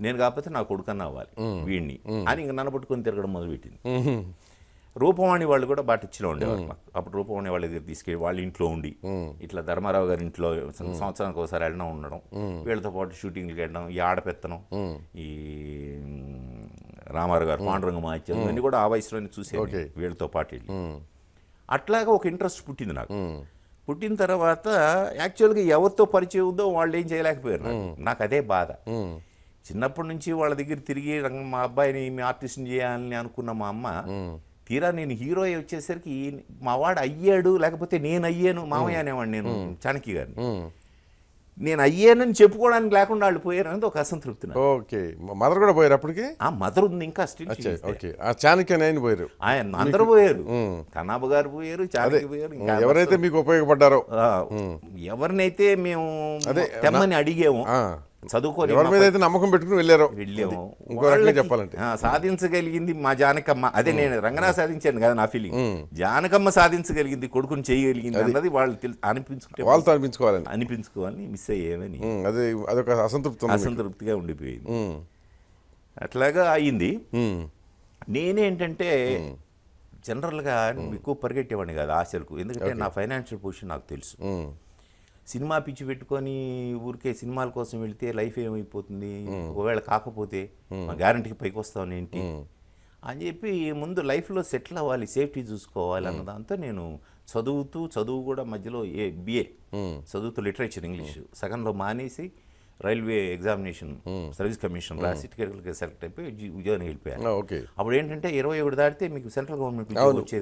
నేను కాకపోతే నా కొడుకన్నా అవ్వాలి వీడిని అని ఇంకా నన్ను పట్టుకొని తిరగడం మొదలుపెట్టింది రూపవాణి వాళ్ళు కూడా బాటిచ్చిన ఉండేవాళ్ళు అప్పుడు రూపవాణి వాళ్ళ దగ్గర తీసుకెళ్ళి వాళ్ళ ఇంట్లో ఉండి ఇట్లా ధర్మారావు గారి ఇంట్లో సంవత్సరానికి ఒకసారి వెళ్ళడం ఉండడం వీళ్ళతో పాటు షూటింగ్లకి వెళ్ళడం ఈ ఆడపెత్తనం ఈ రామారావు గారు పాండురంగ మహాత్యం ఇవన్నీ కూడా ఆ వయసులోనే చూసేవాళ్ళు వీళ్ళతో పాటు వెళ్ళి అట్లాగా ఒక ఇంట్రెస్ట్ పుట్టింది నాకు పుట్టిన తర్వాత యాక్చువల్గా ఎవరితో పరిచయం ఉందో వాళ్ళు ఏం చేయలేకపోయారు నాకు అదే బాధ చిన్నప్పటి నుంచి వాళ్ళ దగ్గర తిరిగి మా అబ్బాయిని మీ ఆర్టిస్ట్ని చేయాలని అనుకున్న మా అమ్మ తీరా నేను హీరో వచ్చేసరికి మా వాడు అయ్యాడు లేకపోతే నేను అయ్యాను మామయ్య అనేవాడు నేను చాణక్య గారిని నేను అయ్యానని చెప్పుకోవడానికి లేకుండా వాళ్ళు పోయారు అనేది ఒక అసంతృప్తి ఓకే మదర్ కూడా పోయారు అప్పటికి ఆ మదర్ ఉంది ఇంకా స్టిల్ పోయారు ఆయన అందరూ పోయారు కన్నాబ గారు పోయారు చాణక్య పోయారు ఎవరైతే మీకు ఉపయోగపడ్డారో ఎవరినైతే మేము తెమ్మని అడిగాము చదువుకోని ఎవరి మీద అయితే నమ్మకం పెట్టుకుని వెళ్ళాము చెప్పాలంటే సాధించగలిగింది మా జానకమ్మ అదే నేను రంగనాథ్ సాధించాను కదా నా ఫీలింగ్ జానకమ్మ సాధించగలిగింది కొడుకుని చేయగలిగింది అన్నది వాళ్ళు అనిపించుకుంటే వాళ్ళతో అనిపించుకోవాలని మిస్ అయ్యేమని అదొక అసంతృప్తిగా ఉండిపోయింది అట్లాగా అయింది నేనేంటంటే జనరల్ గా మీకు పరిగెట్టేవాడిని కాదు ఆశలకు ఎందుకంటే నా ఫైనాన్షియల్ పొజిషన్ నాకు తెలుసు సినిమా పిచ్చి పెట్టుకొని ఊరికే సినిమాల కోసం వెళ్తే లైఫ్ ఏమైపోతుంది ఒకవేళ కాకపోతే మా గ్యారెంటీకి పైకి వస్తాను ఏంటి అని చెప్పి ముందు లైఫ్లో సెటిల్ అవ్వాలి సేఫ్టీ చూసుకోవాలి అన్న దాంతో నేను చదువుతూ చదువు కూడా మధ్యలో BA చదువుతూ లిటరేచర్ ఇంగ్లీష్ సగంలో మానేసి రైల్వే ఎగ్జామినేషన్ సర్వీస్ కమిషన్ రాసి టికెట్లకి సెలెక్ట్ అయిపోయి ఉద్యోగానికి వెళ్ళిపోయాను అప్పుడు ఏంటంటే 21 దాటితే మీకు సెంట్రల్ గవర్నమెంట్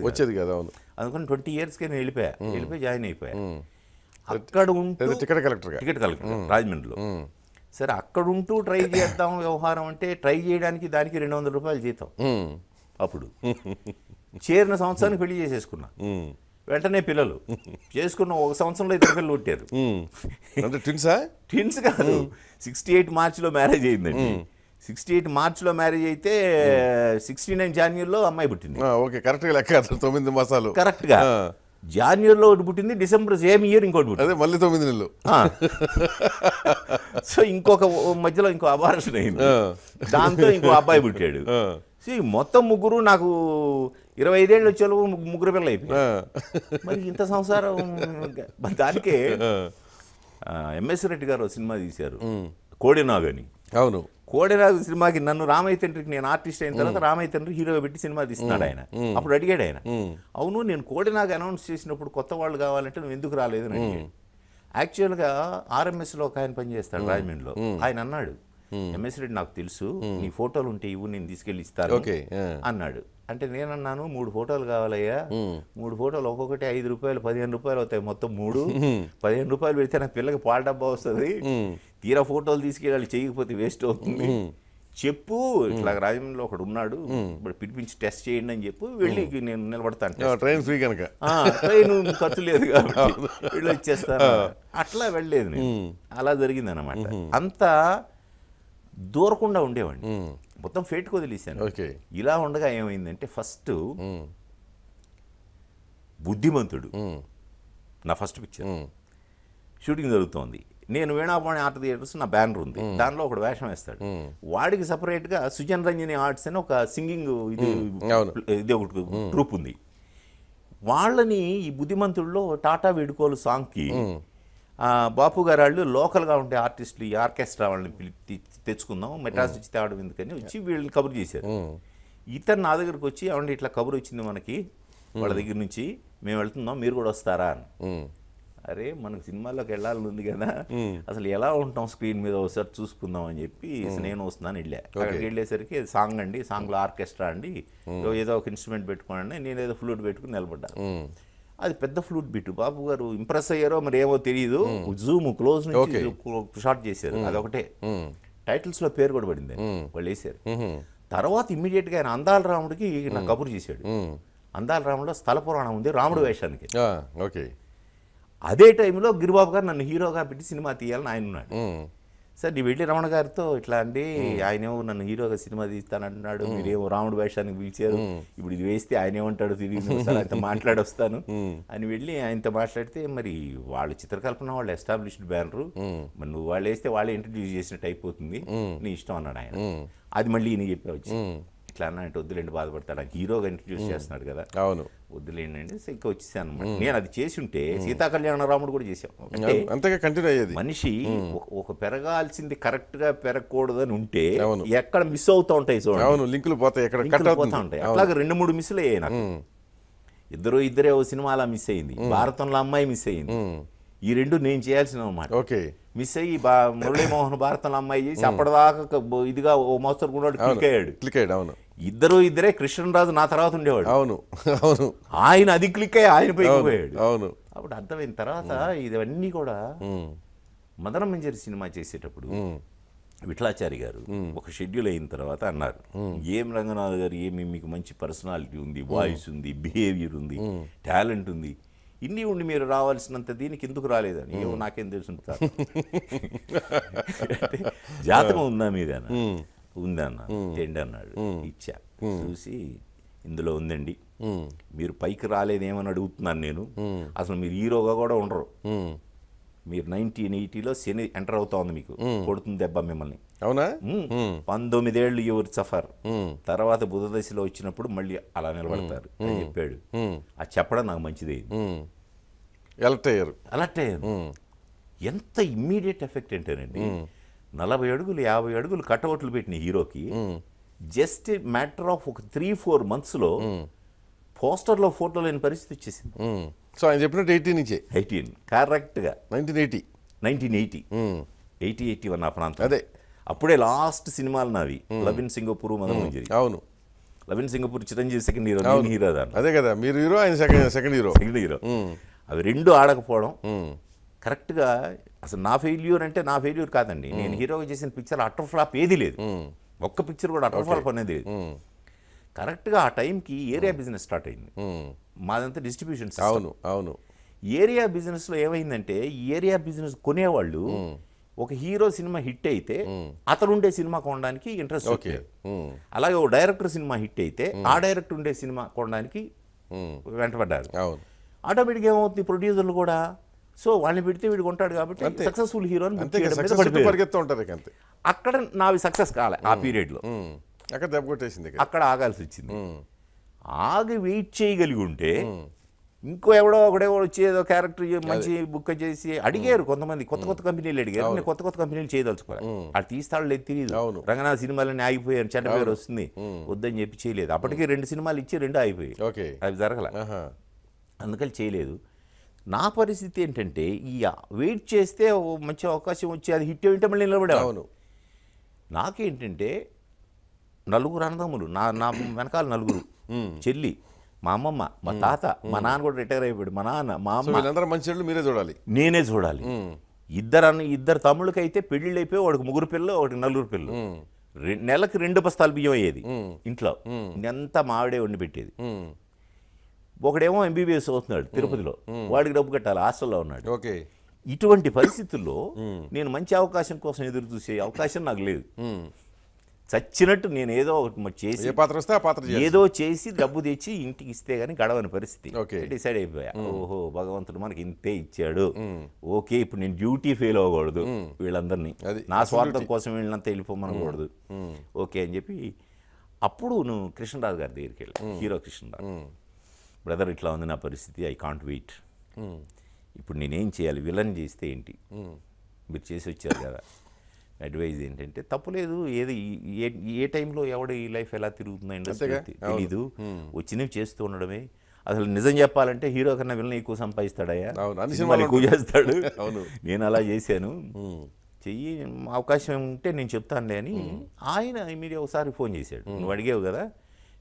వచ్చేది కదా అందుకని 20 yearsకే నేను వెళ్ళిపోయి జాయిన్ అయిపోయా అక్కడ ఉంటూ టికెట్ కలెక్టర్ రాజమండ్రిలో సరే అక్కడ ఉంటూ ట్రై చేద్దాం వ్యవహారం అంటే ట్రై చేయడానికి దానికి ₹200 జీతం అప్పుడు చేరిన సంవత్సరానికి పెళ్లి చేసేసుకున్నా వెంటనే పిల్లలు చేసుకున్న ఒక సంవత్సరంలో 2 పిల్లలు పుట్టారు అంటే ట్విన్స్ కాదు 68 మార్చిలో మ్యారేజ్ అయిందండి 68 మార్చిలో మ్యారేజ్ అయితే 69 జనవరిలో అమ్మాయి పుట్టింది ఓకే కరెక్ట్ గా లెక్క 9 మాసాలు కరెక్ట్ గా జనవరిలో ఒకటి పుట్టింది డిసెంబర్ సేమ్ ఇయర్ ఇంకోటి పుట్టింది అదే మళ్ళీ 9 నెలలు సో ఇంకొక మధ్యలో ఇంకో అబార్షన్ అయింది దాంతో ఇంకో అబ్బాయి పుట్టాడు మొత్తం ముగ్గురు నాకు 25 ఏళ్ళు వచ్చే ముగ్గురు పిల్లలు అయిపోయాయి మరి ఇంత సంసారం దానికే MS రెడ్డి గారు సినిమా తీశారు కోడెనాగ్ అని అవును కోడెనాగ్ సినిమాకి నన్ను రామయ్య తండ్రికి నేను ఆర్టిస్ట్ అయిన తర్వాత రామయ్య తండ్రి హీరో పెట్టి సినిమా తీస్తున్నాడు ఆయన అప్పుడు అడిగాడు ఆయన అవును నేను కోడెనాగ్ అనౌన్స్ చేసినప్పుడు కొత్త వాళ్ళు కావాలంటే నువ్వు ఎందుకు రాలేదు అని యాక్చువల్గా RMSలో ఒక ఆయన పనిచేస్తాడు రాజమండ్రిలో ఆయన అన్నాడు MS రెడ్డి నాకు తెలుసు నీ ఫోటోలు ఉంటే ఇవ్వు నేను తీసుకెళ్ళి ఇస్తాను అన్నాడు అంటే నేనన్నాను 3 ఫోటోలు కావాలయ్యా 3 ఫోటోలు ఒక్కొక్కటి ₹5 ₹15 అవుతాయి మొత్తం 3 ₹15 పెడితే నా పిల్లకి పాల డబ్బా వస్తుంది తీరా ఫోటోలు తీసుకెళ్ళాలి చేయకపోతే వేస్ట్ అవుతుంది చెప్పు ఇట్లా రాజమండ్రిలో ఒకడు ఉన్నాడు ఇప్పుడు పిలిపించి టెస్ట్ చేయండి అని చెప్పు వెళ్ళి నేను నిలబడతాను ట్రైన్ ఫ్రీ కనుక ట్రైన్ ఖర్చు లేదు కాబట్టి వెళ్ళి వచ్చేస్తాను అట్లా వెళ్ళలేదు నేను అలా జరిగింది అన్నమాట అంతా దూరకుండా ఉండేవాడిని మొత్తం ఫేట్కి వదిలేసాను ఇలా ఉండగా ఏమైందంటే ఫస్ట్ బుద్ధిమంతుడు నా ఫస్ట్ పిక్చర్ షూటింగ్ జరుగుతోంది నేను వేణాపాణి ఆర్ట్ థియేటర్స్ నా బ్యానర్ ఉంది దానిలో ఒకడు వేషం వేస్తాడు వాడికి సపరేట్గా సుజన్ రంజని ఆర్ట్స్ అని ఒక సింగింగ్ ఇది ఒకటి గ్రూప్ ఉంది వాళ్ళని ఈ బుద్ధిమంతుడిలో టాటా వేడుకోలు సాంగ్కి బాపు గారు వాళ్ళు లోకల్గా ఉండే ఆర్టిస్టులు ఈ ఆర్కెస్ట్రా వాళ్ళని తెచ్చుకుందాం మెడ్రాస్ వచ్చి తేవడం ఎందుకని వచ్చి వీళ్ళని కబురు చేశారు ఇతను నా దగ్గరకు వచ్చి ఏమంటే ఇట్లా కబురు వచ్చింది మనకి వాళ్ళ దగ్గర నుంచి మేము వెళ్తున్నాం మీరు కూడా వస్తారా అని అరే మనకు సినిమాల్లోకి వెళ్ళాలని ఉంది కదా అసలు ఎలా ఉంటాం స్క్రీన్ మీద ఒకసారి చూసుకుందాం అని చెప్పి నేను వస్తున్నాను వెళ్ళా అక్కడికి వెళ్ళేసరికి అది సాంగ్ అండి సాంగ్లో ఆర్కెస్ట్రా అండి ఏదో ఒక ఇన్స్ట్రుమెంట్ పెట్టుకోండి నేను ఏదో ఫ్లూట్ పెట్టుకుని నిలబడ్డా అది పెద్ద ఫ్లూట్ బిట్ బాబు గారు ఇంప్రెస్ అయ్యారో మరి ఏమో తెలియదు జూమ్ క్లోజ్ నుంచి షార్ట్ చేశారు అదొకటే టైటిల్స్ లో పేరు కూడా పడింది వాళ్ళు వేసారు తర్వాత ఇమ్మీడియట్ గా ఆయన అందాల రాముడికి నా కబురు చేశాడు అందాల రాముడిలో స్థల పురాణం ఉంది రాముడు వేషానికి అదే టైంలో గిరిబాబు గారు నన్ను హీరోగా పెట్టి సినిమా తీయాలని ఆయన ఉన్నాడు సార్ నీ వెళ్ళి రమణ గారితో ఇట్లా అండి ఆయనేమో నన్ను హీరోగా సినిమా తీస్తానంటున్నాడు మీరేమో రాముడు వేషానికి పిలిచారు ఇప్పుడు ఇది వేస్తే ఆయన ఏమంటాడో తెలియదు ఆయనతో మాట్లాడొస్తాను అని వెళ్ళి ఆయనతో మాట్లాడితే మరి వాళ్ళు చిత్రకల్పన వాళ్ళు ఎస్టాబ్లిష్డ్ బ్యానరు మరి నువ్వు వాళ్ళు వేస్తే వాళ్ళే ఇంట్రడ్యూస్ చేసినట్టు అయిపోతుంది నీ ఇష్టం అన్నాడు ఆయన అది మళ్ళీ ఈయన చెప్పి వచ్చి ఇట్లా అన్న అంటే వద్దులేండి బాధపడతాడు ఆయన హీరోగా ఇంట్రడ్యూస్ చేస్తున్నాడు కదా అవును వద్దులేండి అంటే ఇంకా వచ్చేసాను అనమాట నేను అది చేసి ఉంటే సీతా కళ్యాణ రాముడు కూడా చేసాం మనిషి ఒక పెరగాల్సింది కరెక్ట్ గా పెరగకూడదని ఉంటే ఎక్కడ మిస్ అవుతా ఉంటాయి చూడండి లింకులు పోతాయి అట్లాగే 2-3 మిస్లు అయ్యాయి నాకు ఇద్దరే ఓ సినిమా అలా మిస్ అయింది భారతంలో అమ్మాయి మిస్ అయింది ఈ 2 నేను చేయాల్సిన అనమాట మిస్ అయ్యి మురళీమోహన్ భారతంలో అమ్మాయి చేసి అప్పటిదాకా ఇదిగా ఓ మోస్తరు గుండాడు క్లిక్ అయ్యాడు ఇద్దరే కృష్ణరాజు నా తర్వాత ఉండేవాడు అవును ఆయన అది క్లిక్ అయ్యి ఆయన పోయాడు అవును అప్పుడు అర్థమైన తర్వాత ఇవన్నీ కూడా మదన మంజరి సినిమా చేసేటప్పుడు విఠలాచారి గారు ఒక షెడ్యూల్ అయిన తర్వాత అన్నారు ఏం రంగనాథ్ గారు ఏమి మీకు మంచి పర్సనాలిటీ ఉంది వాయిస్ ఉంది బిహేవియర్ ఉంది టాలెంట్ ఉంది ఇన్ని ఉండి మీరు రావాల్సినంత దీనికి ఎందుకు రాలేదని ఏమో నాకేం తెలుసుంటా జాతకం ఉందా మీదనా ఉందన్న ఏంటి అన్నాడు ఇచ్చా చూసి ఇందులో ఉందండి మీరు పైకి రాలేదేమని అడుగుతున్నాను నేను అసలు మీరు హీరోగా కూడా ఉండరు 1980 శని ఎంటర్ అవుతా ఉంది మీకు కొడుతుంది దెబ్బ మిమ్మల్ని అవునా 19 ఏళ్ళు యువర్ సఫర్ తర్వాత బుధ దశలో వచ్చినప్పుడు మళ్ళీ అలా నిలబడతారు అని చెప్పాడు. ఆ చెప్పడం నాకు మంచిది అలర్ట్ అయ్యారు. ఎంత ఇమ్మీడియట్ ఎఫెక్ట్ అంటేనండి 40 అడుగులు 50 అడుగులు కటౌట్లు పెట్టిన హీరోకి జస్ట్ మ్యాటర్ ఆఫ్ 3-4 మంత్స్లో పోస్టర్లో ఫోటో లేని పరిస్థితి వచ్చేసింది. సో ఆయన చెప్పినట్టు 18 కరెక్ట్గా 1980 ఆ ప్రాంతం అదే అప్పుడే లాస్ట్ సినిమాలు నావి లవ్ ఇన్ సింగపూర్ మనం అవును love in Singapore Chiranjeevi second hero hero అదే కదా మీరు హీరో ఆయన సెకండ్ హీరో అవి రెండు ఆడకపోవడం కరెక్ట్గా అసలు నా ఫెయిల్యూర్ అంటే నా ఫెయిల్యూర్ కాదండి. నేను హీరోగా చేసిన పిక్చర్ అటర్ ఫ్లాప్ ఏది లేదు, ఒక్క పిక్చర్ కూడా అటర్ ఫ్లాప్ అనేది లేదు. కరెక్ట్గా ఆ టైంకి ఏరియా బిజినెస్ స్టార్ట్ అయింది మాదంతా డిస్ట్రిబ్యూషన్ అవును అవును ఏరియా బిజినెస్లో ఏమైందంటే ఏరియా బిజినెస్ కొనేవాళ్ళు ఒక హీరో సినిమా హిట్ అయితే అతను ఉండే సినిమా కొనడానికి ఇంట్రెస్ట్ వచ్చేది, అలాగే ఒక డైరెక్టర్ సినిమా హిట్ అయితే ఆ డైరెక్టర్ ఉండే సినిమా కొనడానికి వెంటబడ్డారు. ఆటోమేటిక్గా ఏమవుతుంది ప్రొడ్యూసర్లు కూడా సో వాళ్ళని పెడితే వీడు కొంటాడు కాబట్టి సక్సెస్ఫుల్ హీరో అక్కడ నావి సక్సెస్ కాలే ఆ పీరియడ్లో అక్కడ దెబ్బకొట్టేసింది అక్కడ ఆగాల్సి వచ్చింది. ఆగి వెయిట్ చేయగలిగి ఉంటే ఇంకో ఎవడో ఒకడే వచ్చి ఏదో క్యారెక్టర్ మంచి బుక్ చేసి అడిగారు కొంతమంది కొత్త కంపెనీలు అడిగారు. నేను కొత్త కంపెనీలు చేయదలుచుకోవాలి అది తీస్తాళ్ళు లేదు తెలియదు. రంగనాథ్ సినిమాలని ఆగిపోయారు చెడ్డ పేరు వస్తుంది వద్దని చెప్పి చేయలేదు. అప్పటికి 2 సినిమాలు ఇచ్చి 2 ఆగిపోయాయి అది జరగల అందుకని చేయలేదు. నా పరిస్థితి ఏంటంటే ఈ వెయిట్ చేస్తే మంచి అవకాశం వచ్చి అది హిట్ అయ్యింటే మళ్ళీ నిలబడేవాడు. నాకేంటంటే 4 అన్నదమ్ములు నా వెనకాల 4 చెల్లి మా అమ్మమ్మ మా తాత మా నాన్న కూడా రిటైర్ అయిపోయాడు మా నాన్న మా అమ్మ మంచి మీరే చూడాలి నేనే చూడాలి. ఇద్దరు తమ్ముళ్ళకైతే పెళ్ళిళ్ళు అయిపోయి వాడికి 3 పిల్లలు వాడికి 4 పిల్లలు 2 నెలలకు 2 బస్తాలు బియ్యం అయ్యేది ఇంట్లో ఎంత మావిడే వండి పెట్టేది. ఒకడేమో ఎంబీబీఎస్ అవుతున్నాడు తిరుపతిలో వాడికి డబ్బు కట్టాలి హాస్టల్లో ఉన్నాడు. ఇటువంటి పరిస్థితుల్లో నేను మంచి అవకాశం కోసం ఎదురు చూసే అవకాశం నాకు లేదు. చచ్చినట్టు నేను ఏదో చేసి ఏదో చేసి డబ్బు తెచ్చి ఇంటికి ఇస్తే గానీ గడవని పరిస్థితి డిసైడ్ అయిపోయా. ఓహో భగవంతుడు మనకి ఇంతే ఇచ్చాడు ఓకే ఇప్పుడు నేను డ్యూటీ ఫెయిల్ అవ్వకూడదు వీళ్ళందరినీ నా స్వార్థం కోసం వీళ్ళంతా వెళ్ళిపోమనకూడదు ఓకే అని చెప్పి అప్పుడు నువ్వు కృష్ణరాజు గారి దగ్గరికి వెళ్ళా హీరో కృష్ణరాజు బ్రదర్ ఇట్లా ఉంది నా పరిస్థితి ఐ కాంట్ వెయిట్ ఇప్పుడు నేనేం చేయాలి విలన్ చేస్తే ఏంటి మీరు చేసి వచ్చారు కదా అడ్వైజ్ ఏంటంటే తప్పులేదు ఏది ఏ టైంలో ఎవడు ఈ లైఫ్ ఎలా తిరుగుతుందో ఇండస్ట్రీ తెలీదు వచ్చినవి చేస్తూ ఉండడమే. అసలు నిజం చెప్పాలంటే హీరో కన్నా విలన్ ఎక్కువ సంపాదిస్తాడయ్యా ఎక్కువ చేస్తాడు నేను అలా చేశాను చెయ్యి అవకాశం ఉంటే నేను చెప్తానులే అని ఆయన ఇమీడియట్ ఒకసారి ఫోన్ చేశాడు నువ్వు అడిగావు కదా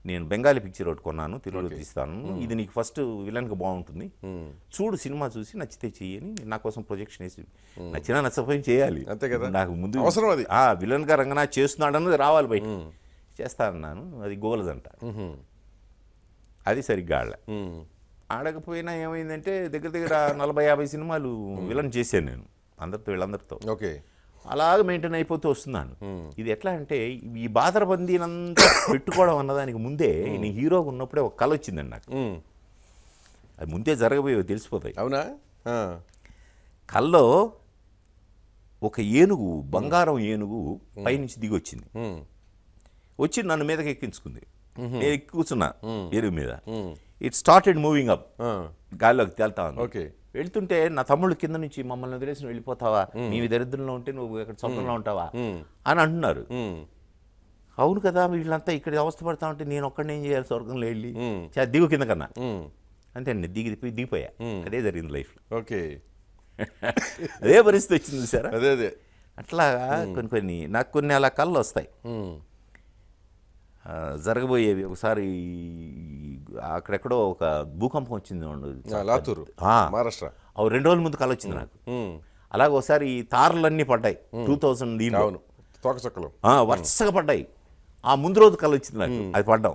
నేను బెంగాలీ పిక్చర్ ఒకటి కొన్నాను తెలుగులో తీస్తాను ఇది నీకు ఫస్ట్ విలన్కి బాగుంటుంది చూడు సినిమా చూసి నచ్చితే చెయ్యని నా కోసం ప్రొజెక్షన్ వేసి నచ్చినా నచ్చపోయి చేయాలి అంతే కదా నాకు ముందు అవసరం అది విలన్గా రంగనాథ్ చేస్తున్నాడు అన్నది రావాలి బయట చేస్తానన్నాను అది గోలదంట అది సరిగ్గా ఆడలే. ఆడకపోయినా ఏమైందంటే దగ్గర 40-50 సినిమాలు విలన్ చేశాను నేను వీళ్ళందరితో అలాగే మెయింటైన్ అయిపోతూ వస్తున్నాను. ఇది ఎట్లా అంటే ఈ బాధరబందీనంతా పెట్టుకోవడం అన్నదానికి ముందే నేను హీరోగా ఉన్నప్పుడే ఒక కళ వచ్చిందండి నాకు అది ముందే జరగబోయే తెలిసిపోతాయి అవునా. కళ్ళలో ఒక ఏనుగు బంగారం ఏనుగు పైనుంచి దిగి వచ్చింది వచ్చి నన్ను మీదకి ఎక్కించుకుంది నేను ఎక్కి కూర్చున్నా ఏనుగు మీద ఇట్ స్టార్టెడ్ మూవింగ్ అప్ గాల్లోకి తేలుతా ఉంది వెళ్తుంటే నా తమ్ముళ్ళు కింద నుంచి మమ్మల్ని వదిలేసి వెళ్ళిపోతావా నీవి దరిద్రంలో ఉంటే నువ్వు ఇక్కడ సొంతంలో ఉంటావా అని అంటున్నారు. అవును కదా వీళ్ళంతా ఇక్కడ అవస్థ పడతా ఉంటే నేను ఒక్కడిని ఏం చేయాలి స్వర్గంలో వెళ్ళి దిగు కింద కన్నా అంతే అండి దిగిపోయా అదే జరిగింది లైఫ్లో అదే పరిస్థితి వచ్చింది సార్ అదే అట్లాగా కొన్ని నాకు కొన్ని అలా కళ్ళు వస్తాయి జరగబోయేవి. ఒకసారి అక్కడెక్కడో ఒక భూకంపం వచ్చింది లాతూరు మహారాష్ట్ర అవి 2 రోజుల ముందు కళ వచ్చింది నాకు. అలాగే ఒకసారి తారలన్నీ పడ్డాయి 2000 వరుసగా పడ్డాయి ఆ ముందు రోజు కళ వచ్చింది నాకు అది పడ్డాం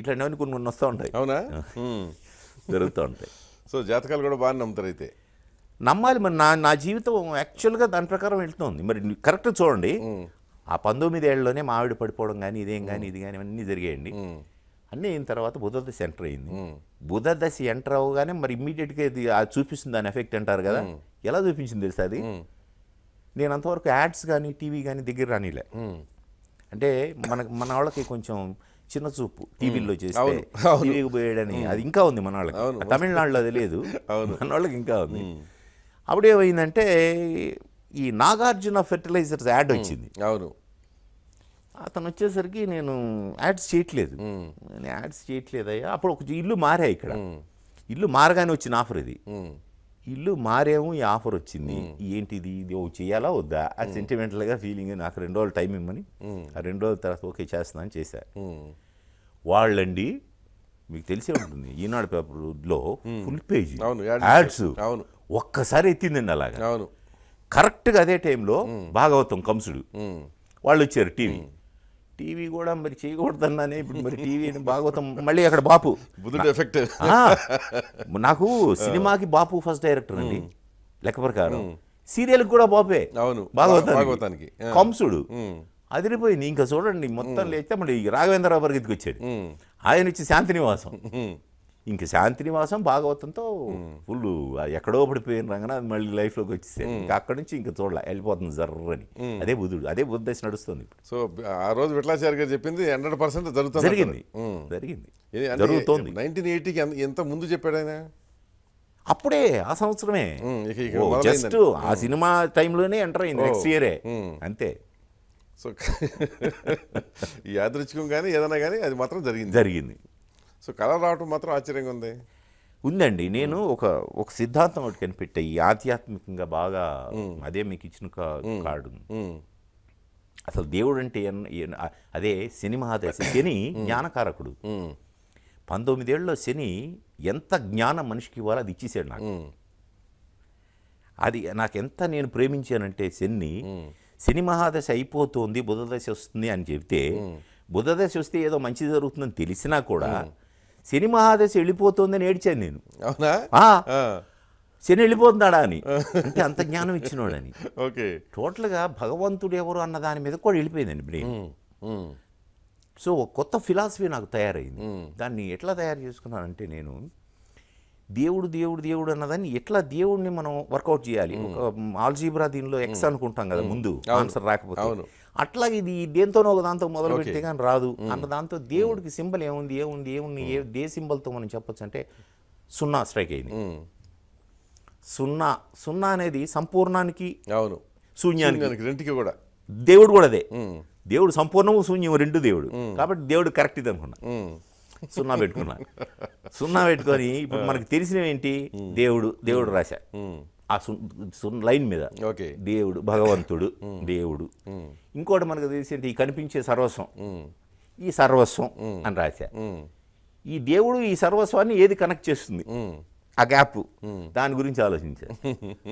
ఇట్లాంటివన్నీ కొన్ని కొన్ని వస్తూ ఉంటాయి అవునా జరుగుతూ ఉంటాయి. సో జాతకాలు కూడా బాగా నమ్ముతారు అయితే నమ్మాలి మరి నా జీవితం యాక్చువల్గా దాని ప్రకారం వెళ్తుంది మరి కరెక్ట్ చూడండి. ఆ 19 ఏళ్ళలోనే మా ఆవిడ పడిపోవడం కానీ ఇదేం కానీ ఇది కానీ అన్నీ జరిగాయండి అన్నీ అయిన తర్వాత బుధదశ ఎంటర్ అయింది. బుధదశ ఎంటర్ అవగానే మరి ఇమ్మీడియట్గా ఇది చూపిస్తుంది దాని ఎఫెక్ట్ అంటారు కదా, ఎలా చూపించింది తెలుసా అది? నేను అంతవరకు యాడ్స్ కానీ టీవీ కానీ దగ్గర రానిలే. అంటే మన వాళ్ళకి కొంచెం చిన్న చూపు టీవీలో చేస్తే టీవీకి పోయాడని అది ఇంకా ఉంది మన వాళ్ళకి, తమిళనాడులో తెలియదు మన వాళ్ళకి ఇంకా ఉంది. అప్పుడేమైందంటే ఈ నాగార్జున ఫెర్టిలైజర్స్ యాడ్ వచ్చింది. అవును, అతను వచ్చేసరికి నేను యాడ్స్ చేయట్లేదు, నేను యాడ్స్ చేయట్లేదయ్యా. అప్పుడు ఒక ఇల్లు మారా, ఇక్కడ ఇల్లు మారగానే వచ్చిన ఆఫర్ ఇది. ఇల్లు మారేమో ఈ ఆఫర్ వచ్చింది, ఏంటిది ఇది, చేయాలా వద్దా అది సెంటిమెంటల్గా ఫీలింగ్. నాకు 2 రోజులు టైం ఇవ్వమని, ఆ 2 రోజుల తర్వాత ఓకే చేస్తున్నాను చేశా. వాళ్ళండి మీకు తెలిసే ఉంటుంది ఈనాడు పేపర్లో ఫుల్ పేజీ యాడ్స్ ఒక్కసారి ఎత్తిందండి. అలాగా కరెక్ట్గా అదే టైంలో భాగవతం కంసుడు వాళ్ళు వచ్చారు. టీవీ కూడా మరి చేయకూడదన్నానే, ఇప్పుడు మరి టీవీ భాగవతం మళ్ళీ అక్కడ బాపు బుధుడు ఎఫెక్ట్. నాకు సినిమాకి బాపు ఫస్ట్ డైరెక్టర్ అండి లెక్క ప్రకారం, సీరియల్కి కూడా బాపే. అవును, భాగవతానికి కంసుడు అదిరిపోయింది. ఇంకా చూడండి మొత్తం లేస్తే మళ్ళీ రాఘవేంద్రరావు పరిగెత్తికి వచ్చాడు, ఆయన వచ్చి శాంతినివాసం. ఇంకా శాంతినివాసం భాగవతంతో ఫుల్ ఎక్కడో పడిపోయిన రంగనాథ్ మళ్ళీ లైఫ్లోకి వచ్చేసాడు. ఇంకా అక్కడ నుంచి ఇంకా చూడాల వెళ్ళిపోతుంది జర్రని. అదే బుధుడు, అదే బుధ దశ నడుస్తుంది. సో ఆ రోజు విఠలాచార్య గారు చెప్పింది 100% జరుగుతుంది. 1980కి ఎంత ముందు చెప్పాడు ఆయన? అప్పుడే ఆ సంవత్సరమే, జస్ట్ ఆ సినిమా టైంలోనే ఎంటర్ అయింది, నెక్స్ట్ ఇయరే అంతే. సో యాదృచ్ఛికం కానీ ఏదైనా కానీ అది మాత్రం జరిగింది. సో కళ రావటం మాత్రం ఆశ్చర్యంగా ఉందండి. నేను ఒక సిద్ధాంతం ఒకటి కనిపెట్టే ఈ ఆధ్యాత్మికంగా బాగా, అదే మీకు ఇచ్చిన కార్డు. అసలు దేవుడు అంటే అదే శని మహాదశ. శని జ్ఞానకారకుడు. 19 ఏళ్ళలో శని ఎంత జ్ఞానం మనిషికి ఇవ్వాలో అది ఇచ్చేసాడు నాకు. అది నాకు ఎంత నేను ప్రేమించానంటే శని మహాదశ అయిపోతుంది బుధదశ వస్తుంది అని చెప్తే, బుధదశ వస్తే ఏదో మంచి జరుగుతుందని తెలిసినా కూడా శని మహాదశ వెళ్ళిపోతుందని ఏడ్చాను నేను. అవునా, శని వెళ్ళిపోతున్నాడా అని, అంటే అంత జ్ఞానం ఇచ్చినోడు అని. ఓకే, టోటల్గా భగవంతుడు ఎవరు అన్న దాని మీద కూడా వెళ్ళిపోయిందండి బ్రెయిన్. సో ఒక కొత్త ఫిలాసఫీ నాకు తయారైంది. దాన్ని ఎట్లా తయారు చేసుకున్నానంటే, నేను దేవుడు అన్నదాన్ని ఎట్లా దేవుడిని మనం వర్కౌట్ చేయాలి. ఆల్జీబ్రా దీనిలో ఎక్స్ అనుకుంటాం కదా ముందు ఆన్సర్ రాకపోతే, అట్లాగే ఇది దేంతోనో ఒక దాంతో మొదలు పెడితే కానీ రాదు అన్న దాంతో దేవుడికి సింబల్ ఏముంది ఏ సింబల్తో మనం చెప్పొచ్చు అంటే 0 స్ట్రైక్ అయింది. 0 అనేది సంపూర్ణానికి, అవును, శూన్యానికి రెండుకి కూడా. దేవుడు కూడా అదే, దేవుడు సంపూర్ణము శూన్యం రెండు దేవుడు. కాబట్టి దేవుడు కరెక్ట్ ఇది అనుకున్నా, 0 పెట్టుకున్నా. 0 పెట్టుకొని ఇప్పుడు మనకు తెలిసినవేంటి, దేవుడు రాశా ఆ 0 లైన్ మీద. ఓకే, దేవుడు, భగవంతుడు, దేవుడు. ఇంకోటి మనకు తెలిసింటే ఈ కనిపించే సర్వస్వం, ఈ సర్వస్వం అని రాశా. ఈ దేవుడు ఈ సర్వస్వాన్ని ఏది కనెక్ట్ చేస్తుంది, ఆ గ్యాప్, దాని గురించి ఆలోచించా.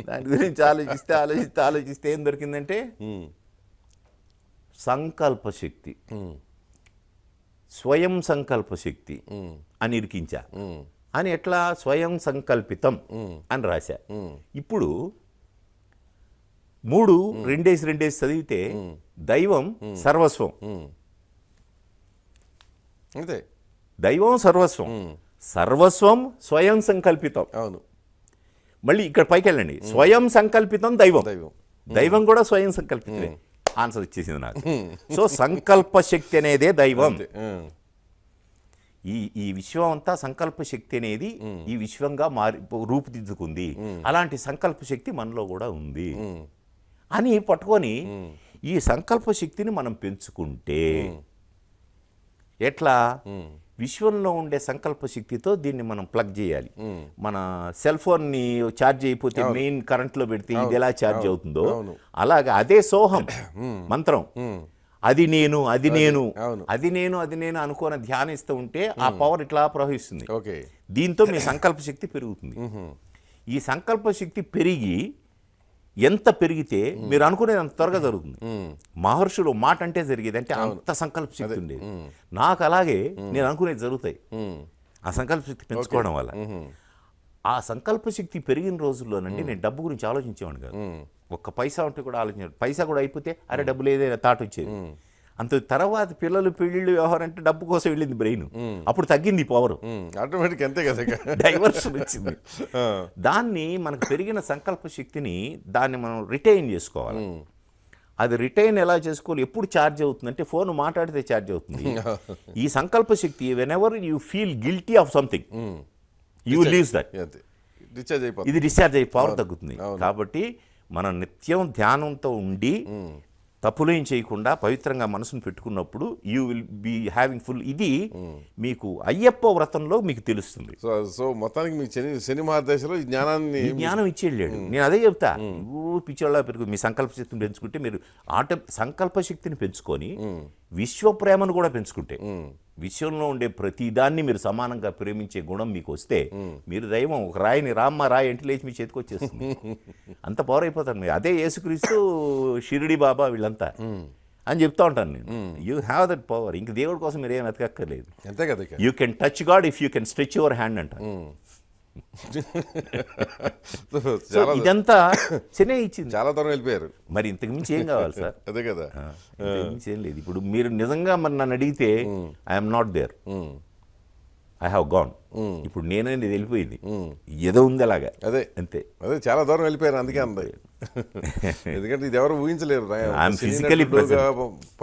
దాని గురించి ఆలోచిస్తే ఏం దొరికిందంటే సంకల్పశక్తి, స్వయం సంకల్పశక్తి అని ఇరికించా. అని ఎట్లా స్వయం సంకల్పితం అని రాశా. ఇప్పుడు 3 రెండేసి చదివితే దైవం సర్వస్వం, అంతే. దైవం సర్వస్వం స్వయం సంకల్పితం. అవును, మళ్ళీ ఇక్కడ పైకి వెళ్ళండి, స్వయం సంకల్పితం దైవం కూడా స్వయం సంకల్పితమే. ఆన్సర్ ఇచ్చేసింది నాకు. సో సంకల్పశక్తి అనేదే దైవం. ఈ విశ్వం అంతా సంకల్పశక్తి అనేది ఈ విశ్వంగా రూపుదిద్దుకుంది. అలాంటి సంకల్పశక్తి మనలో కూడా ఉంది అని పట్టుకొని ఈ సంకల్పశక్తిని మనం పెంచుకుంటే ఎట్లా, విశ్వంలో ఉండే సంకల్పశక్తితో దీన్ని మనం ప్లగ్ చేయాలి. మన సెల్ ఫోన్ని ఛార్జ్ అయిపోతే మెయిన్ కరెంట్లో పెడితే ఇది ఎలా ఛార్జ్ అవుతుందో అలాగా అదే సోహం మంత్రం, అది నేను అనుకోని ధ్యానిస్తూ ఉంటే ఆ పవర్ ఇట్లా ప్రవహిస్తుంది. దీంతో మీ సంకల్పశక్తి పెరుగుతుంది. ఈ సంకల్పశక్తి ఎంత పెరిగితే మీరు అనుకునేది అంత త్వరగా జరుగుతుంది. మహర్షులు మాట అంటే జరిగేది, అంటే అంత సంకల్పశక్తి ఉండేది. నాకు అలాగే నేను అనుకునేది జరుగుతాయి ఆ సంకల్పశక్తి పెంచుకోవడం వల్ల. ఆ సంకల్పశక్తి పెరిగిన రోజుల్లోనండి నేను డబ్బు గురించి ఆలోచించేవాడిని కాదు. ఒక్క పైసా ఉంటే కూడా ఆలోచించాడు, పైసా కూడా అయిపోతే అరే డబ్బు లేదైనా థాట్ వచ్చేది. అంత తర్వాత పిల్లలు పెళ్ళిళ్ళు వ్యవహారం అంటే డబ్బు కోసం వెళ్ళింది బ్రెయిన్, అప్పుడు తగ్గింది పవర్ ఆటోమేటిక్ అంతే కదా, డైవర్షన్ వచ్చింది. దాన్ని మనకు పెరిగిన సంకల్ప శక్తిని దాన్ని మనం రిటైన్ చేసుకోవాలి. అది రిటైన్ ఎలా చేసుకోవాలి, ఎప్పుడు ఛార్జ్ అవుతుందంటే ఫోన్ మాట్లాడితే ఛార్జ్ అవుతుంది. ఈ సంకల్ప శక్తి whenever you feel guilty of something you leaves that, ఇది డిశ్చార్జ్ అయ్యి పవర్ తగ్గుతుంది. కాబట్టి మనం నిత్యం ధ్యానంతో ఉండి తప్పులేం చేయకుండా పవిత్రంగా మనసును పెట్టుకున్నప్పుడు you will be having full. ఇది మీకు అయ్యప్ప వ్రతంలో మీకు తెలుస్తుంది. సో మొత్తానికి మీకు శని మహాదశలో ఈ జ్ఞానాన్ని జ్ఞానం ఇచ్చేయలేడు. నేను అదే చెప్తా, పిచ్చోళ్ళ పెరుగు మీ సంకల్ప శక్తిని పెంచుకుంటే మీరు ఆట సంకల్ప శక్తిని పెంచుకొని విశ్వ ప్రేమను కూడా పెంచుకుంటే విశ్వంలో ఉండే ప్రతి దాన్ని మీరు సమానంగా ప్రేమించే గుణం మీకు వస్తే మీరు దైవం ఒక రాయిని రామ్మ రాయి అంటే లేచి మీ చేతికి వచ్చేస్తుంది, అంత పవర్ అయిపోతాను మీరు. అదే యేసుక్రీస్తు షిరిడి బాబా వీళ్ళంతా అని చెప్తా ఉంటాను నేను. You have that power. ఇంక దేవుడి కోసం మీరు ఏం వెతకక్కర్లేదు, అంతే కదా. You can touch God if you can stretch your hand అంట. ఇదంతా శని ఇచ్చింది, చాలా దూరం వెళ్ళిపోయారు. మరి ఇంతకు మించి ఏం కావాలి సార్, అదే కదా, ఏం లేదు. ఇప్పుడు మీరు నిజంగా మరి నన్ను అడిగితే I'm not there, I have gone. ఇప్పుడు నేనేది వెళ్ళిపోయింది, ఏదో ఉంది అలాగా, అదే అంతే, అదే చాలా దూరం వెళ్ళిపోయారు. అందుకే అందరు, ఎందుకంటే ఇది ఎవరు ఊహించలేరు ఫిజికల్లీ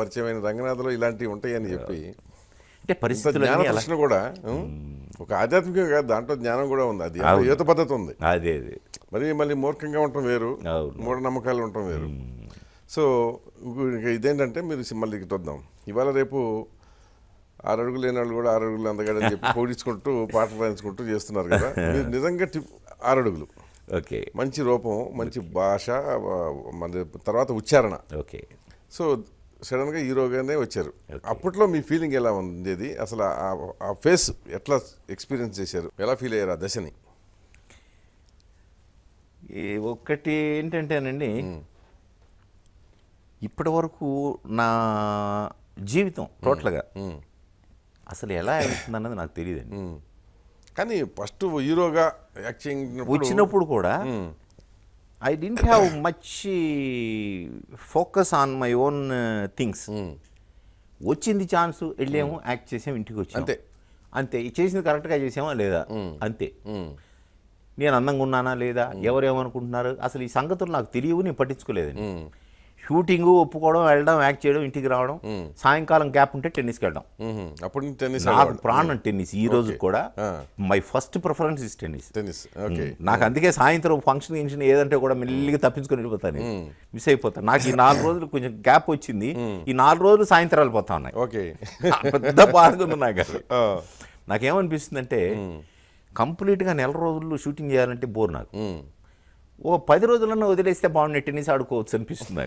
పరిచయమైన రంగనాథలో ఇలాంటివి ఉంటాయని చెప్పి. అంటే పరిస్థితులు కూడా ఒక ఆధ్యాత్మిక కాదు, దాంట్లో జ్ఞానం కూడా ఉంది, అది యువత పద్ధతి ఉంది. అదే అదే మళ్ళీ మూర్ఖంగా ఉండటం వేరు, మూఢనమ్మకాలు ఉండటం వేరు. సో ఇదేంటంటే మీరు మళ్ళీ చూద్దాం, ఇవాళ రేపు 6 అడుగులు లేని వాళ్ళు కూడా 6 అడుగులు అందగాడని చెప్పి పోడించుకుంటూ పాటలు రాయించుకుంటూ చేస్తున్నారు కదా. మీరు నిజంగా 6 అడుగులు ఓకే, మంచి రూపం, మంచి భాష, మళ్ళీ తర్వాత ఉచ్చారణ ఓకే. సో సడన్గా హీరోగానే వచ్చారు, అప్పట్లో మీ ఫీలింగ్ ఎలా ఉండేది, అసలు ఆ ఫేస్ ఎట్లా ఎక్స్పీరియన్స్ చేశారు, ఎలా ఫీల్ అయ్యారు ఆ దశని? ఒకటి ఏంటంటేనండి, ఇప్పటి వరకు నా జీవితం టోటల్గా అసలు ఎలా అవుతుంది అన్నది నాకు తెలియదండి. కానీ ఫస్ట్ హీరోగా యాక్టింగ్ వచ్చినప్పుడు కూడా I didn't have much focus on my own things. వచ్చింది ఛాన్స్, వెళ్ళాము, యాక్ట్ చేసాము, ఇంటికి వచ్చాము, అంతే అంతే. చేసింది కరెక్ట్గా చేసామా లేదా అంతే. నేను అందంగా ఉన్నానా లేదా, ఎవరేమనుకుంటున్నారు, అసలు ఈ సంగతులు నాకు తెలియవు, నేను పట్టించుకోలేదండి. షూటింగ్ ఒప్పుకోవడం, వెళ్ళడం, యాక్ట్ చేయడం, ఇంటికి రావడం, సాయంకాలం గ్యాప్ ఉంటే టెన్నిస్కి వెళ్ళడం. అప్పుడు టెన్నిస్ నాకు ప్రాణం, టెన్నిస్. ఈ రోజు కూడా my first preference is tennis నాకు. అందుకే సాయంత్రం ఫంక్షన్ గిన్షన్ ఏదంటే కూడా మెల్లిగా తప్పించుకొని వెళ్ళిపోతాను, మిస్ అయిపోతాను. నాకు ఈ 4 రోజులు కొంచెం గ్యాప్ వచ్చింది, ఈ 4 రోజులు సాయంత్రాలు పోతా ఉన్నాయి, పెద్ద బాధకున్నాయి నాకు. నాకేమనిపిస్తుంది అంటే కంప్లీట్గా 4 రోజులు షూటింగ్ చేయాలంటే బోర్ నాకు. ఓ 10 రోజులన్నా వదిలేస్తే బాగుండే, టెన్నిస్ ఆడుకోవచ్చు అనిపిస్తుంది.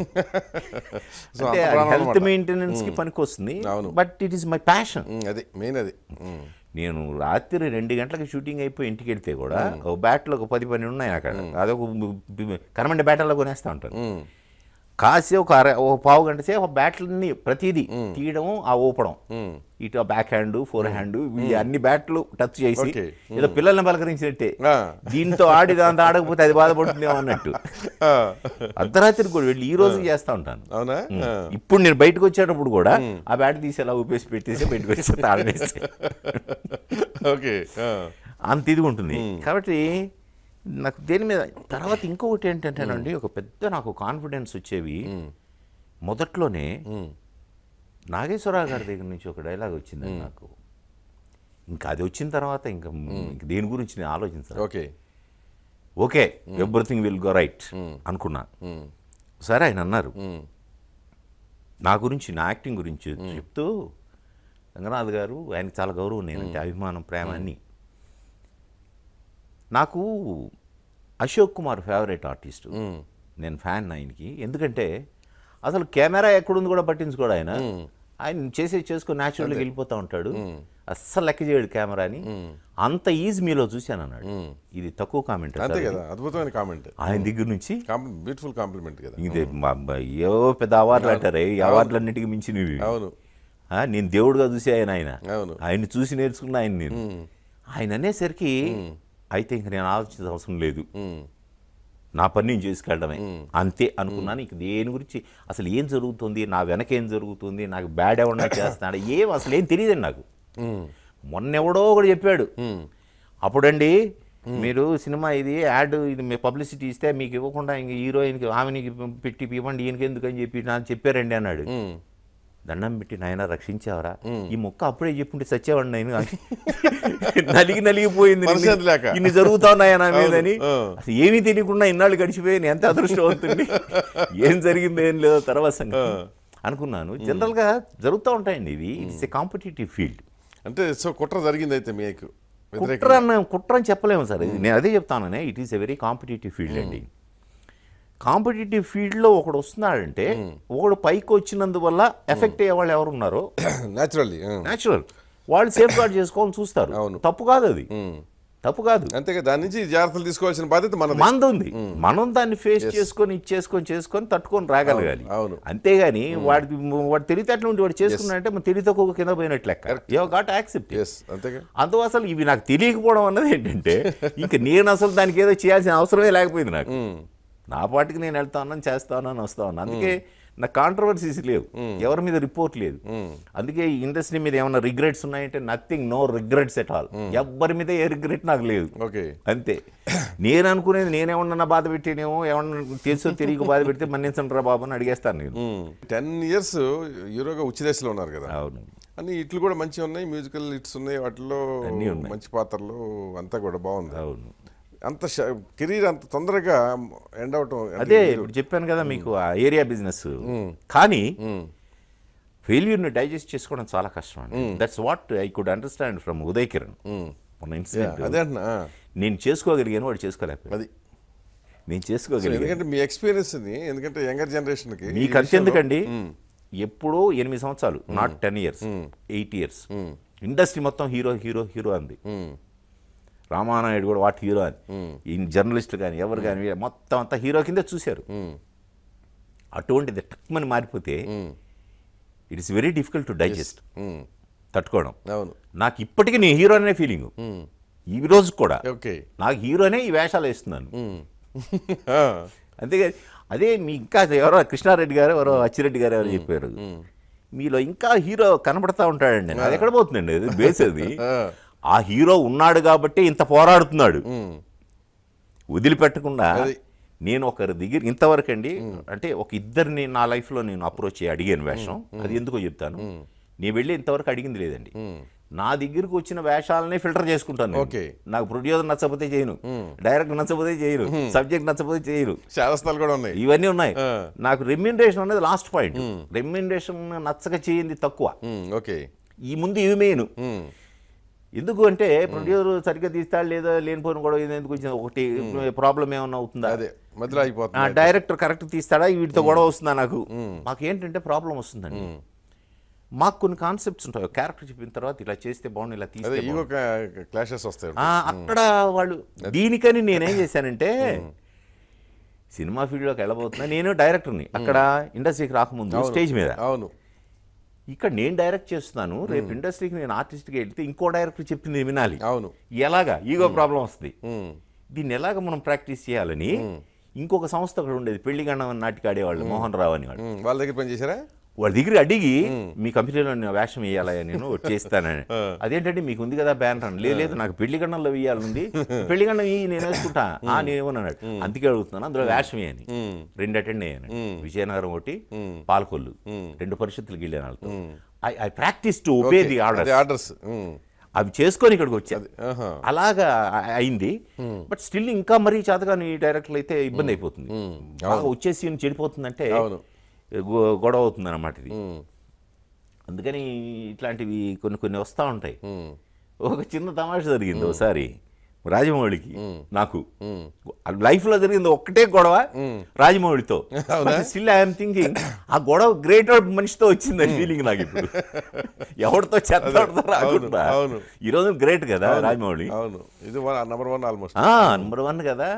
అంటే హెల్త్ మెయింటెనెన్స్కి పనికి వస్తుంది, but it is my passion. అది మెయిన్. అది నేను రాత్రి 2 గంటలకు షూటింగ్ అయిపోయి ఇంటికి వెళ్తే కూడా ఒక బ్యాట్లో ఒక 10-12 ఉన్నాయి అక్కడ, అదొక కరమండి బ్యాటల్లో కొనేస్తూ ఉంటాను. కాసే ఒక 1/4 గంట సేపు బ్యాట్లని ప్రతిదీ తీయడం, ఆ ఊపడం, ఇటు ఆ బ్యాక్ హ్యాండ్, ఫోర్ హ్యాండ్, అన్ని బ్యాట్లు టచ్ చేసి ఏదో పిల్లల్ని పలకరించినట్టే దీంతో ఆడి దాంతో ఆడకపోతే అది బాధపడుతుందేమో అన్నట్టు అర్ధరాత్రి కూడా వెళ్ళి ఈ రోజు చేస్తూ ఉంటాను. ఇప్పుడు నేను బయటకు వచ్చేటప్పుడు కూడా ఆ బ్యాట్ తీసి అలా ఊపేసి పెట్టేసి బయటకు వచ్చేస్తా, ఆడేస్తే అంత ఇది ఉంటుంది. కాబట్టి నాకు దేని మీద. తర్వాత ఇంకొకటి ఏంటంటేనండి, ఒక పెద్ద నాకు కాన్ఫిడెన్స్ వచ్చేవి మొదట్లోనే నాగేశ్వరరావు గారి దగ్గర నుంచి ఒక డైలాగ్ వచ్చిందండి నాకు. ఇంకా అది వచ్చిన తర్వాత ఇంకా దేని గురించి నేను ఆలోచించాను. Okay okay everything will go right అనుకున్నా. సరే, ఆయన అన్నారు నా గురించి, నా యాక్టింగ్ గురించి చెప్తూ, రంగనాథ్ గారు ఆయనకు చాలా గౌరవం, నేనంటే అభిమానం, ప్రేమ అన్నీ. నాకు అశోక్ కుమార్ ఫేవరెట్ ఆర్టిస్టు, నేను ఫ్యాన్ ఆయనకి. ఎందుకంటే అసలు కెమెరా ఎక్కడుంది కూడా పట్టించుకోడు ఆయన, ఆయన చేసుకొని న్యాచురల్గా వెళ్ళిపోతూ ఉంటాడు, అస్సలు లెక్క చేయడు కెమెరాని. అంత ఈజ్ మీలో చూశాను అన్నాడు. ఇది తక్కువ కామెంట్, అద్భుతమైన కామెంట్ ఆయన దగ్గర నుంచి, బ్యూటిఫుల్ కాంప్లిమెంట్ కదా. ఇది ఏ పెద్ద అవార్డులు అంటారు, ఈ అవార్డులన్నిటికీ మించినవి. నేను దేవుడుగా చూసి ఆయన చూసి నేర్చుకున్న ఆయన. నేను ఆయన అనేసరికి అయితే ఇంక నేను ఆలోచించిన అవసరం లేదు, నా పని నేను చేసుకెళ్ళడమే అంతే అనుకున్నాను. ఇక దేని గురించి అసలు ఏం జరుగుతుంది, నా వెనక ఏం జరుగుతుంది, నాకు బ్యాడ్ ఎవడన్నా చేస్తున్నాడు, ఏం అసలు ఏం తెలియదండి నాకు. మొన్న ఎవడో ఒకటి చెప్పాడు అప్పుడండి, మీరు సినిమా ఇది యాడ్ ఇది మీ పబ్లిసిటీ ఇస్తే మీకు ఇవ్వకుండా ఇంక హీరోయిన్కి ఆమెకి పెట్టి ఇవ్వండి ఈయనకి ఎందుకని చెప్పి నాకు చెప్పారండి అన్నాడు. దండం పెట్టి నాయన రక్షించావరా, ఈ మొక్క అప్పుడే చెప్పుంటే సచ్చేవాడిని నేను, నలిగి నలిగిపోయింది ఇన్ని జరుగుతావున్నాయా నా మీదని. అసలు ఏమీ తెలియకుండా ఇన్నాళ్ళు గడిచిపోయి నేను ఎంత అదృష్టం అవుతుంది, ఏం జరిగింది ఏం లేదో తర్వాత అనుకున్నాను. జనరల్గా జరుగుతూ ఉంటాయండి ఇవి, ఇట్స్ ఏ కాంపిటేటివ్ ఫీల్డ్. అంటే సో కుట్ర జరిగింది అయితే మీకు కుట్ర అని చెప్పలేము సార్, నేను అదే చెప్తాను. It is a very competitive field అండి. కాంపిటేటివ్ ఫీల్డ్లో ఒకడు వస్తున్నాడంటే ఒకడు పైకి వచ్చినందువల్ల ఎఫెక్ట్ అయ్యే వాళ్ళు ఎవరు ఉన్నారో న్యాచురల్ వాళ్ళు సేఫ్ గార్డ్ చేసుకోవాలని చూస్తారు. తప్పు కాదు, అది తప్పు కాదు, అంతేగా. దాని నుంచి జాగ్రత్తలు తీసుకోవాల్సిన బాధ్యత మనది ఉంది. మనం దాన్ని ఫేస్ చేసుకొని చేసుకొని తట్టుకొని రాగలగాలి. అంతేగాని వాడు తెలివితేటలు ఉండి వాడు చేసుకున్నాడంటే మనం తెలివి తక్కువ కింద పోయినట్టు లెక్క. You got accept. అందువల్ల అసలు ఇవి నాకు తెలియకపోవడం అన్నది ఏంటంటే ఇంక నేను అసలు దానికి ఏదో చేయాల్సిన అవసరమే లేకపోయింది నాకు. నా పాటికి నేను వెళ్తా ఉన్నాను, చేస్తా ఉన్నాను, వస్తా ఉన్నాను. అందుకే నాకు కాంట్రవర్సీస్ లేవు, ఎవరి మీద రిపోర్ట్ లేదు. అందుకే ఈ ఇండస్ట్రీ మీద ఏమైనా రిగ్రెట్స్ ఉన్నాయంటే nothing, no regrets at all. ఎవరి మీద ఏ రిగ్రెట్ నాకు లేదు, అంతే. నేను అనుకునేది నేనేమన్నా బాధ పెట్టేనేమో, ఏమన్నా తెలుసో తెలియక బాధ పెడితే మన్నించండిరా బాబు అని అడిగేస్తాను నేను. 10 years హీరోగా ఉచిదేశంలో ఉన్నారు కదా, అవును. అన్ని ఇట్లు కూడా మంచిగా ఉన్నాయి, మ్యూజికల్ హిట్స్ ఉన్నాయి, వాటిలో మంచి పాత్రలు అంతా కూడా బాగుంది, అవును. అంత కెరీర్ అంత తొందరగా ఎండ్ అవటం, అదే చెప్పాను కదా మీకు ఆ ఏరియా బిజినెస్. కానీ ఫెయిల్యూర్ని డైజెస్ట్ చేసుకోవడం చాలా కష్టం అండి. That's what I could understand from Uday Kiran. మొన్న ఇన్సిడెంట్ అదే నేను చేసుకోగలిగాను, వాడు చేసుకోలేకపోయాను. అది నేను చేసుకోగలిగాను ఎందుకంటే మీ ఎక్స్పీరియన్స్, ఎందుకంటే యంగర్ జనరేషన్కి మీకు అంత ఎందుకండి. ఎప్పుడో 8 సంవత్సరాలు, నాట్ 10 years, 8 years ఇండస్ట్రీ మొత్తం హీరో హీరో హీరో అంది. రామానాయుడు కూడా వాటి హీరో అని, ఈ జర్నలిస్టులు కానీ ఎవరు కానీ మొత్తం అంతా హీరో కింద చూశారు. అటువంటిది టక్మని మారిపోతే it's very difficult to digest, తట్టుకోవడం. అవును, నాకు ఇప్పటికీ నేను హీరో అనే ఫీలింగ్ ఈ రోజు కూడా. నాకు హీరోనే ఈ వేషాలు వేస్తున్నాను, అంతేగా. అదే మీ ఇంకా ఎవరో కృష్ణారెడ్డి గారు, ఎవరో అచ్చిరెడ్డి గారు ఎవరు చెప్పారు, మీలో ఇంకా హీరో కనబడతా ఉంటాడండి. అది ఎక్కడ పోతుందండి, అది బేసేది. ఆ హీరో ఉన్నాడు కాబట్టి ఇంత పోరాడుతున్నాడు వదిలిపెట్టకుండా. నేను ఒకరి దగ్గర ఇంతవరకు అండి, అంటే ఒక ఇద్దరిని నా లైఫ్లో నేను అప్రోచ్ చేయ అడిగాను వేషం. అది ఎందుకో చెప్తాను, నేను వెళ్ళి ఇంతవరకు అడిగింది లేదండి. నా దగ్గరకు వచ్చిన వేషాలనే ఫిల్టర్ చేసుకుంటాను. నాకు ప్రొడ్యూసర్ నచ్చపోతే చేయను, డైరెక్టర్ నచ్చపోతే చేయరు, సబ్జెక్ట్ నచ్చపోతే చేయరు, ఇవన్నీ ఉన్నాయి. నాకు రెమ్యూనరేషన్ అనేది లాస్ట్ పాయింట్. రెమ్యూనరేషన్ నచ్చక చేయింది తక్కువ, ఈ ముందు ఇవి మెయిన్. ఎందుకు అంటే ప్రొడ్యూసర్ సరిగ్గా తీస్తాడు లేదో లేనిపోయిన కూడా ఎందుకు వచ్చింది, ఒకటి ప్రాబ్లం ఏమన్నా అవుతుందా, డైరెక్టర్ కరెక్ట్ తీస్తాడా, వీటితో గొడవ వస్తుందా. నాకు ఏంటంటే ప్రాబ్లం వస్తుందండి. మాకు కొన్ని కాన్సెప్ట్స్ ఉంటాయి, క్యారెక్టర్ చెప్పిన తర్వాత ఇలా చేస్తే బాగుంది, ఇలా తీస్తే క్లాషెస్ వస్తాయి అక్కడ వాళ్ళు. దీనికని నేనేం చేశానంటే, సినిమా ఫీల్డ్లోకి వెళ్ళబోతున్నా నేను డైరెక్టర్ని, అక్కడ ఇండస్ట్రీకి రాకముందు స్టేజ్ మీద. అవును, ఇక్కడ నేను డైరెక్ట్ చేస్తున్నాను, రేపు ఇండస్ట్రీకి నేను ఆర్టిస్ట్గా వెళ్తే ఇంకో డైరెక్టర్ చెప్పింది వినాలి. అవును, ఎలాగా ఈగో ప్రాబ్లం వస్తుంది. దీన్ని ఎలాగ మనం ప్రాక్టీస్ చేయాలని ఇంకొక సంస్థ అక్కడ ఉండేది, పెళ్లిగండం నాటికి ఆడేవాళ్ళు, మోహన్ రావు అని వాళ్ళు. వాళ్ళ దగ్గర పనిచేశారా, వాళ్ళ దగ్గర అడిగి మీ కంపెనీలో నేను వేషం వేయాలా, నేను చేస్తానని. అదేంటంటే మీకు ఉంది కదా బ్యానర్ అని. లేదు నాకు పెళ్లిగండంలో వేయాలనుంది, పెళ్లిగండం ఈ నేను వేసుకుంటా, నేనేమన్నాడు అందుకే అడుగుతున్నాను. అందులో వేషం వేయని 2 అటెండ్ అయ్యాను, విజయనగరం ఒకటి, పాలకొల్లు 2 పరిషత్తులకు వెళ్ళాను వాళ్ళతో. I practice to obey the orders, అవి చేసుకొని ఇక్కడికి వచ్చేది అలాగా అయింది. బట్ స్టిల్ ఇంకా మరీ చేతగాని డైరెక్టర్లు అయితే ఇబ్బంది అయిపోతుంది, వచ్చేసి చెడిపోతుందంటే గొడవ అవుతుంది అన్నమాట ఇది. అందుకని ఇట్లాంటివి కొన్ని కొన్ని వస్తూ ఉంటాయి. ఒక చిన్న తమాషా జరిగింది ఒకసారి రాజమౌళికి నాకు లైఫ్లో జరిగింది ఒక్కటే గొడవ రాజమౌళితో. స్టిల్ ఐఎమ్ థింకింగ్ ఆ గొడవ గ్రేట్ మనిషితో వచ్చింది ఫీలింగ్ నాకు ఇప్పుడు, ఎవరితో చెత్తతో రాకుండా. ఈరోజు గ్రేట్ కదా రాజమౌళి, నంబర్ 1 కదా.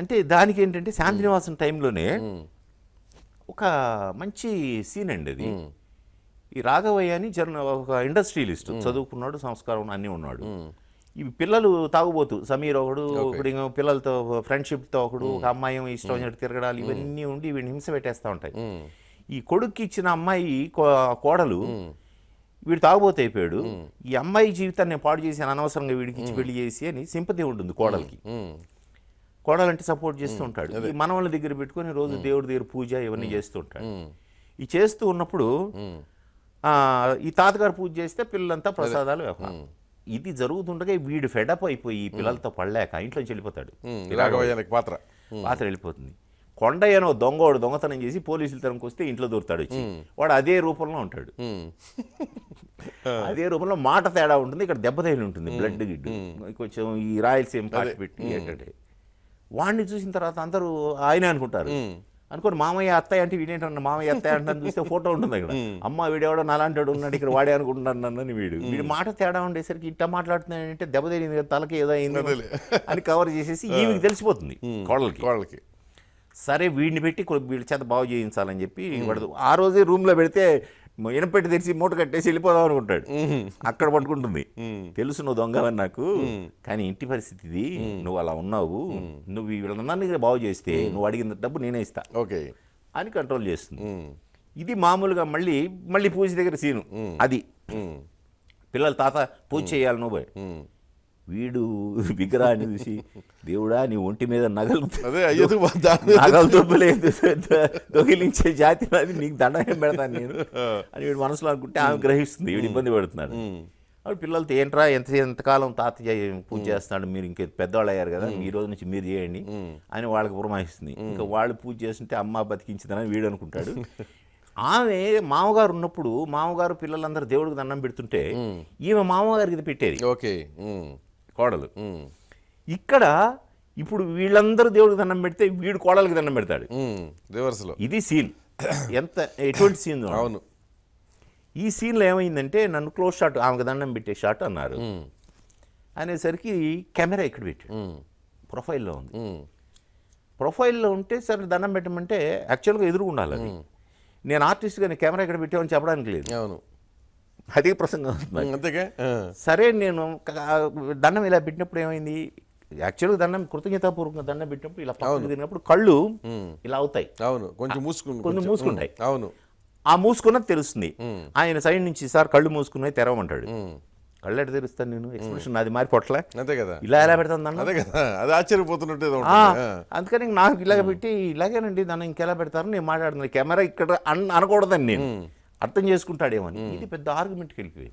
అంటే దానికి ఏంటంటే శాంతినివాసం టైంలోనే ఒక మంచి సీన్ అండి అది. ఈ రాఘవయ్య అని ఒక ఇండస్ట్రియలిస్ట్, చదువుకున్నాడు, సంస్కారం అన్నీ ఉన్నాడు. పిల్లలు తాగుబోతు సమీర్ ఒకడు పిల్లలతో ఫ్రెండ్షిప్ తో ఒకడు ఒక అమ్మాయి ఇష్టం చెడు తిరగడాలి ఇవన్నీ ఉండి వీడిని హింస పెట్టేస్తా ఉంటాయి. ఈ కొడుక్కి ఇచ్చిన అమ్మాయి కోడలు వీడు తాగుబోతు అయిపోయాడు, ఈ అమ్మాయి జీవితాన్ని నేను పాడు చేశాను అనవసరంగా వీడికి ఇచ్చి పెళ్లి చేసి అని సింపతి ఉంటుంది కోడలికి. కోడలంటే సపోర్ట్ చేస్తూ ఉంటాడు. ఈ మనవల దగ్గర పెట్టుకుని రోజు దేవుడి దగ్గర పూజ ఇవన్నీ చేస్తూ ఉంటాడు. ఈ చేస్తూ ఉన్నప్పుడు ఈ తాతగారు పూజ చేస్తే పిల్లలంతా ప్రసాదాలు వ్యవహారం ఇది జరుగుతుండగా వీడు ఫెడప్ అయిపోయి పిల్లలతో పడలేక ఇంట్లోంచి వెళ్ళిపోతాడు. పాత్ర వెళ్ళిపోతుంది. కొండయ్యనో దొంగోడు దొంగతనం చేసి పోలీసుల తనకు వస్తే ఇంట్లో దొరుకుతాడు. వాడు అదే రూపంలో ఉంటాడు, అదే రూపంలో మాట తేడా ఉంటుంది, ఇక్కడ దెబ్బతైలు ఉంటుంది, బ్లడ్ గిడ్డు కొంచెం ఈ రాయలసీమ పాటు పెట్టి ఏంటంటే వాడిని చూసిన తర్వాత అందరూ ఆయన అనుకుంటారు అనుకోండి మామయ్య అత్తయ్య అంటే వీడేంటన్నా మామయ్య అత్తయ్య అంటే చూస్తే ఫోటో ఉంటుంది ఇక్కడ, అమ్మ వీడేవాడో నాలాంటాడు ఉన్నాడు ఇక్కడ వాడే అనుకుంటున్నాను వీడు వీడి మాట తేడా ఉండేసరికి ఇట్లా మాట్లాడుతున్నాడు అంటే దెబ్బ తెలియదు కదా తలకి ఏదో అయింది అని కవర్ చేసేసి ఈమెకి తెలిసిపోతుంది కోడలకి. సరే వీడిని పెట్టి వీళ్ళ చేత బాగు చేయించాలని చెప్పి పడదు ఆ రోజే రూమ్లో పెడితే ఇనపెట్టి తెరిచి మూట కట్టేసి వెళ్ళిపోదాం అనుకుంటాడు. అక్కడ పట్టుకుంటుంది, తెలుసు నువ్వు దొంగవని నాకు, కానీ ఇంటి పరిస్థితి ఇది, నువ్వు అలా ఉన్నావు, నువ్వు వీళ్ళందరినీ బాగు చేస్తే నువ్వు అడిగిన డబ్బు నేనే ఇస్తా ఓకే అని కంట్రోల్ చేస్తుంది. ఇది మామూలుగా మళ్ళీ పూజ దగ్గర సీను అది పిల్లల తాత పూజ చేయాలి నువ్వు వీడు విగ్రహాన్ని చూసి దేవుడా నీ ఒంటి మీద నగలు దొబ్బలేదు దొంగిలించే జాతి అది నీకు దండ పెడతాను నేను అని వీడు మనసులో అనుకుంటే ఆమె గ్రహిస్తుంది వీడు ఇబ్బంది పెడుతున్నాడు. అప్పుడు పిల్లలతో ఏంట్రా ఎంతకాలం తాతయ్య పూజ చేస్తున్నాడు మీరు ఇంక పెద్దవాళ్ళు అయ్యారు కదా ఈ రోజు నుంచి మీరు చేయండి అని వాళ్ళకి పురమాయిస్తుంది. ఇంకా వాళ్ళు పూజ చేస్తుంటే అమ్మ బతికించిందని వీడు అనుకుంటాడు. ఆమె మామగారు ఉన్నప్పుడు మామగారు పిల్లలందరూ దేవుడికి దండం పెడుతుంటే ఈమె మామగారికి ఇది పెట్టేది ఓకే కోడలు. ఇక్కడ ఇప్పుడు వీళ్ళందరూ దేవుడికి దండం పెడితే వీడు కోడలికి దండం పెడతాడు రివర్స్లో. ఇది సీన్ ఎంత ఎటువంటి సీన్. అవును ఈ సీన్లో ఏమైందంటే నన్ను క్లోజ్ షాట్ ఆమెకు దండం పెట్టే షాట్ అన్నారు అనేసరికి కెమెరా ఇక్కడ పెట్టాడు ప్రొఫైల్లో ఉంది. ప్రొఫైల్లో ఉంటే సరే దండం పెట్టమంటే యాక్చువల్గా ఎదురుకుండాలి అది. నేను ఆర్టిస్ట్గా నేను కెమెరా ఇక్కడ పెట్టామని చెప్పడానికి లేదు. అవును అదే ప్రసంగం అవుతుంది అంతేగా. సరే నేను దండం ఇలా పెట్టినప్పుడు ఏమైంది యాక్చువల్గా దండం కృతజ్ఞతాపూర్వకంగా దండం పెట్టినప్పుడు ఇలా తిరిగినప్పుడు కళ్ళు ఇలా అవుతాయి. అవును కొంచెం మూసుకుంటాయి. అవును ఆ మూసుకున్నది తెలుస్తుంది. ఆయన సైడ్ నుంచి సార్ కళ్ళు మూసుకున్నాయి తెరవమంటాడు. కళ్ళు ఎట్లా తెరుస్తాను నేను, ఎక్స్ప్రెషన్ నాది మారిపోట్లే అంతే కదా, ఇలా ఎలా పెడతాను అదే కదా అది ఆశ్చర్యపోతున్నట్టు. అందుకని నాకు ఇలాగ పెట్టి ఇలాగేనండి దాన్ని ఇంకెలా పెడతారని నేను మాట్లాడుతున్నాను కెమెరా ఇక్కడ అనకూడదని నేను అర్థం చేసుకుంటాడేమని. ఇది పెద్ద ఆర్గ్యుమెంట్కి వెళ్ళిపోయి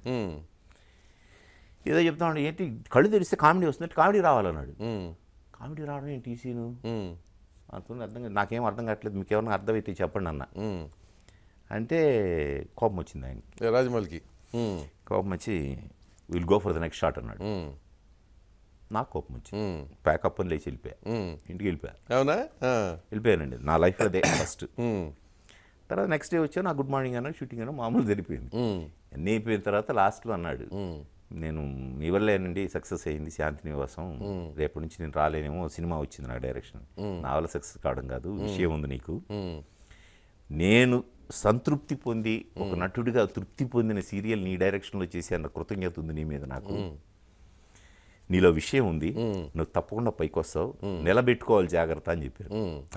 ఏదో చెప్తామండి ఏంటి కళ్ళు తెరిస్తే కామెడీ వస్తుందంటే కామెడీ రావాలన్నాడు. కామెడీ రావడం ఏంటి ఈ సీను అనుకుని అర్థం నాకేం అర్థం కావట్లేదు మీకు ఏమన్నా అర్థమైతే చెప్పండి అన్న అంటే కోపం వచ్చింది ఆయన రాజమౌళికి. కోపం వచ్చి will go for the next shot అన్నాడు. నాకు కోపం వచ్చింది ప్యాకప్ అని లేచి వెళ్ళిపోయా ఇంటికి వెళ్ళిపోయా. అవునా వెళ్ళిపోయానండి నా లైఫ్ అదే ఫస్ట్. తర్వాత నెక్స్ట్ డే వచ్చాను గుడ్ మార్నింగ్ అన్నాడు షూటింగ్ అన్నా మామూలు జరిపోయింది. అన్నీ అయిపోయిన తర్వాత లాస్ట్లో అన్నాడు నేను ఇవ్వలేనండి సక్సెస్ అయ్యింది శాంతి నివాసం, రేపటి నుంచి నేను రాలేనేమో సినిమా వచ్చింది నా డైరెక్షన్, నా వల్ల సక్సెస్ కావడం కాదు, విషయం ఉంది నీకు. నేను సంతృప్తి పొంది ఒక నటుడిగా తృప్తి పొందిన సీరియల్ నీ డైరెక్షన్లో చేసే అన్న కృతజ్ఞత ఉంది నీ మీద నాకు, నీలో విషయం ఉంది, నువ్వు తప్పకుండా పైకి వస్తావు, నిలబెట్టుకోవాలి జాగ్రత్త అని చెప్పారు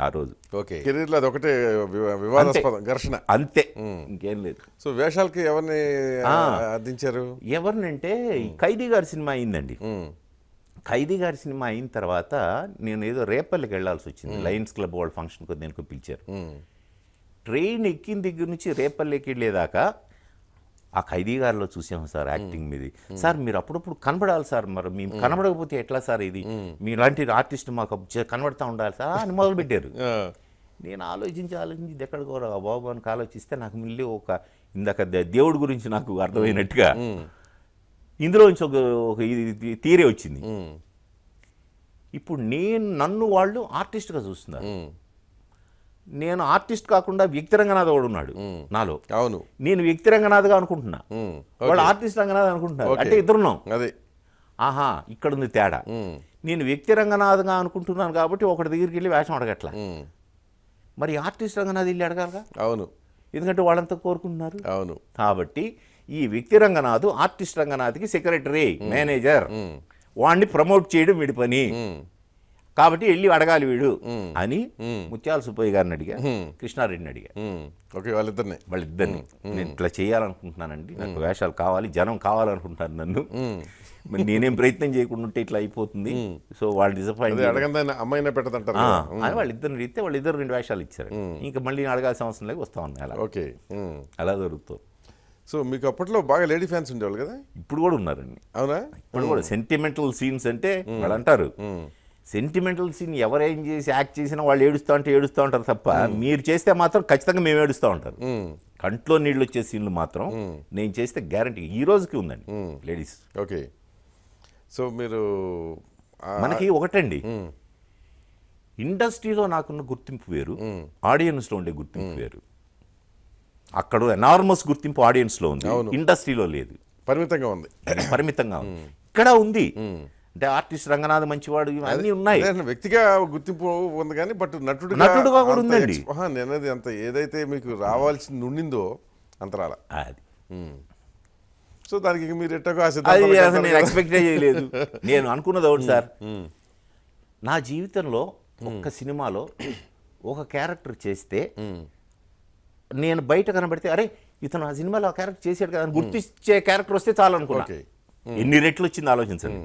ఆ రోజు. ఓకే కెరీర్లో అది ఒకటే వివాదాస్పద ఘర్షణ అంతే ఇంకేం లేదు. సో వేషాలకి ఎవరిని అందించారు ఎవరినంటే ఖైదీ గారి సినిమా అయిందండి. ఖైదీ గారి సినిమా అయిన తర్వాత నేను ఏదో రేపల్లికి వెళ్లాల్సి వచ్చింది, లయన్స్ క్లబ్ వాళ్ళ ఫంక్షన్కి దేనికి పిలిచారు. ట్రైన్ ఎక్కిన దగ్గర నుంచి రేపల్లి ఎక్కిలేదాకా ఆ ఖైదీ గారిలో చూసాము సార్ యాక్టింగ్ మీది, సార్ మీరు అప్పుడప్పుడు కనబడాలి సార్, మరి మేము కనబడకపోతే ఎట్లా సార్, ఇది మీలాంటి ఆర్టిస్ట్ మాకు కనబడతా ఉండాలి సార్ అని మొదలుపెట్టారు. నేను ఆలోచించి ఇది ఎక్కడికోరా బాబు అని ఆలోచిస్తే నాకు మళ్ళీ ఒక ఇందాక దేవుడి గురించి నాకు అర్థమైనట్టుగా ఇందులో నుంచి ఒక తీరే వచ్చింది. ఇప్పుడు నన్ను వాళ్ళు ఆర్టిస్ట్గా చూస్తున్నారు, నేను ఆర్టిస్ట్ కాకుండా వ్యక్తి రంగనాథ్ వాడు ఉన్నాడు నాలో. అవును నేను వ్యక్తి రంగనాథ్గా అనుకుంటున్నా, వాడు ఆర్టిస్ట్ రంగనాథ్ అనుకుంటున్నాడు అంటే ఇద్దరున్నాం అదే. ఆహా ఇక్కడ ఉంది తేడా, నేను వ్యక్తి రంగనాథ్గా అనుకుంటున్నాను కాబట్టి ఒకటి దగ్గరికి వెళ్ళి వేషం అడగట్లా, మరి ఆర్టిస్ట్ రంగనాథ్ వెళ్ళి అడగాలగా. అవును ఎందుకంటే వాళ్ళంతా కోరుకుంటున్నారు. అవును కాబట్టి ఈ వ్యక్తి రంగనాథ్ ఆర్టిస్ట్ రంగనాథ్కి సెక్రటరీ మేనేజర్ వాణ్ణి ప్రమోట్ చేయడం వీడి పని కాబట్టి వెళ్ళి అడగాలి వీడు అని ముత్యాల సుబ్బయ్య గారిని అడిగా, కృష్ణారెడ్డిని అడిగా. ఓకే, వాళ్ళిద్దరిని నేను ఇట్లా చేయాలనుకుంటున్నానండి, నాకు వేషాలు కావాలి, జనం కావాలనుకుంటున్నాను, నన్ను మరి నేనేం ప్రయత్నం చేయకుండా ఉంటే ఇట్లా అయిపోతుంది, సో వాళ్ళు డిసప్పాయింట్ అమ్మాయినే పెట్టదంటారు అని వాళ్ళిద్దరిని అడిగితే వాళ్ళిద్దరు రెండు వేషాలు ఇచ్చారు. ఇంకా మళ్ళీ అడగాల్సిన అవసరం లేక వస్తా ఉన్నాయి అలా. ఓకే, అలా దొరుకుతావు. సో మీకు అప్పట్లో బాగా లేడీ ఫ్యాన్స్ ఉండేవాళ్ళు కదా? ఇప్పుడు కూడా ఉన్నారండి. అవునా? ఇప్పుడు కూడా సెంటిమెంటల్ సీన్స్ అంటే వాళ్ళు అంటారు, సెంటిమెంటల్ సీన్ ఎవరేం చేసి యాక్ట్ చేసినా వాళ్ళు ఏడుస్తూ ఉంటారు తప్ప మీరు చేస్తే మాత్రం ఖచ్చితంగా మేము ఏడుస్తూ ఉంటారు. కంట్లో నీళ్ళు వచ్చే సీన్లు మాత్రం నేను చేస్తే గ్యారంటీ ఈ రోజుకి ఉందండి లేడీస్. ఓకే, సో మీరు మనకి ఒకటండి, ఇండస్ట్రీలో నాకున్న గుర్తింపు వేరు, ఆడియన్స్లో ఉండే గుర్తింపు వేరు. అక్కడ ఎనార్మస్ గుర్తింపు ఆడియన్స్లో ఉంది, ఇండస్ట్రీలో లేదు, పరిమితంగా ఉంది. ఇక్కడ ఉంది అంటే ఆర్టిస్ట్ రంగనాథ్ మంచివాడు, అన్నీ ఉన్నాయి, వ్యక్తిగా గుర్తింపు ఉంది కానీ బట్ నటుడుగా కూడా ఉందండి. నేనది అంత ఏదైతే మీకు రావాల్సింది ఉండిందో అంతరాల అది. సో దానికి మీరు నేను ఎక్స్పెక్టే చేయలేదు. నేను అనుకున్నది అవును సార్, నా జీవితంలో ఒక్క సినిమాలో ఒక క్యారెక్టర్ చేస్తే నేను బయట కనబడితే అరే ఇతను ఆ సినిమాలో ఆ క్యారెక్టర్ చేసాడు కదా గుర్తించే క్యారెక్టర్ వస్తే చాలు అనుకున్నాను. ఎన్ని రెట్లు వచ్చింది ఆలోచించండి,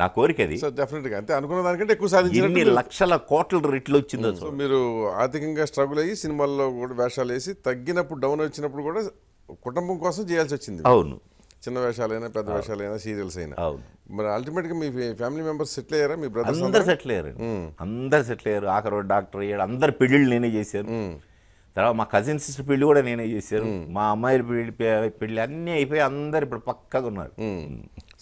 నా కోరిక అది. డెఫినెట్గా అంతే, అనుకున్న దానికంటే ఎక్కువ సాధించారు. ఎన్ని లక్షల కోట్ల రెట్లు వచ్చిందో. సో మీరు ఆర్థికంగా స్ట్రగుల్ అయ్యి సినిమాల్లో కూడా వేషాలు వేసి తగ్గినప్పుడు డౌన్ వచ్చినప్పుడు కూడా కుటుంబం కోసం చేయాల్సి వచ్చింది. అవును, చిన్న వేషాలైనా పెద్ద వేషాలైనా సీరియల్స్ అయినా. అవును, మరి అల్టిమేట్గా మీ ఫ్యామిలీ మెంబర్స్ సెటిల్ అయ్యారా? మీ బ్రదర్స్ అందరు సెటిల్ అయ్యారు, అందరు సెటిల్ అయ్యారు. ఆఖరు డాక్టర్ అయ్యాడు, అందరు పెళ్ళిళ్ళు నేనే చేశాను. తర్వాత మా కజిన్ సిస్టర్ పెళ్ళి కూడా నేనే చేశాను, మా అమ్మాయిల పెళ్ళి అన్నీ అయిపోయి అందరు ఇప్పుడు పక్కగా ఉన్నారు.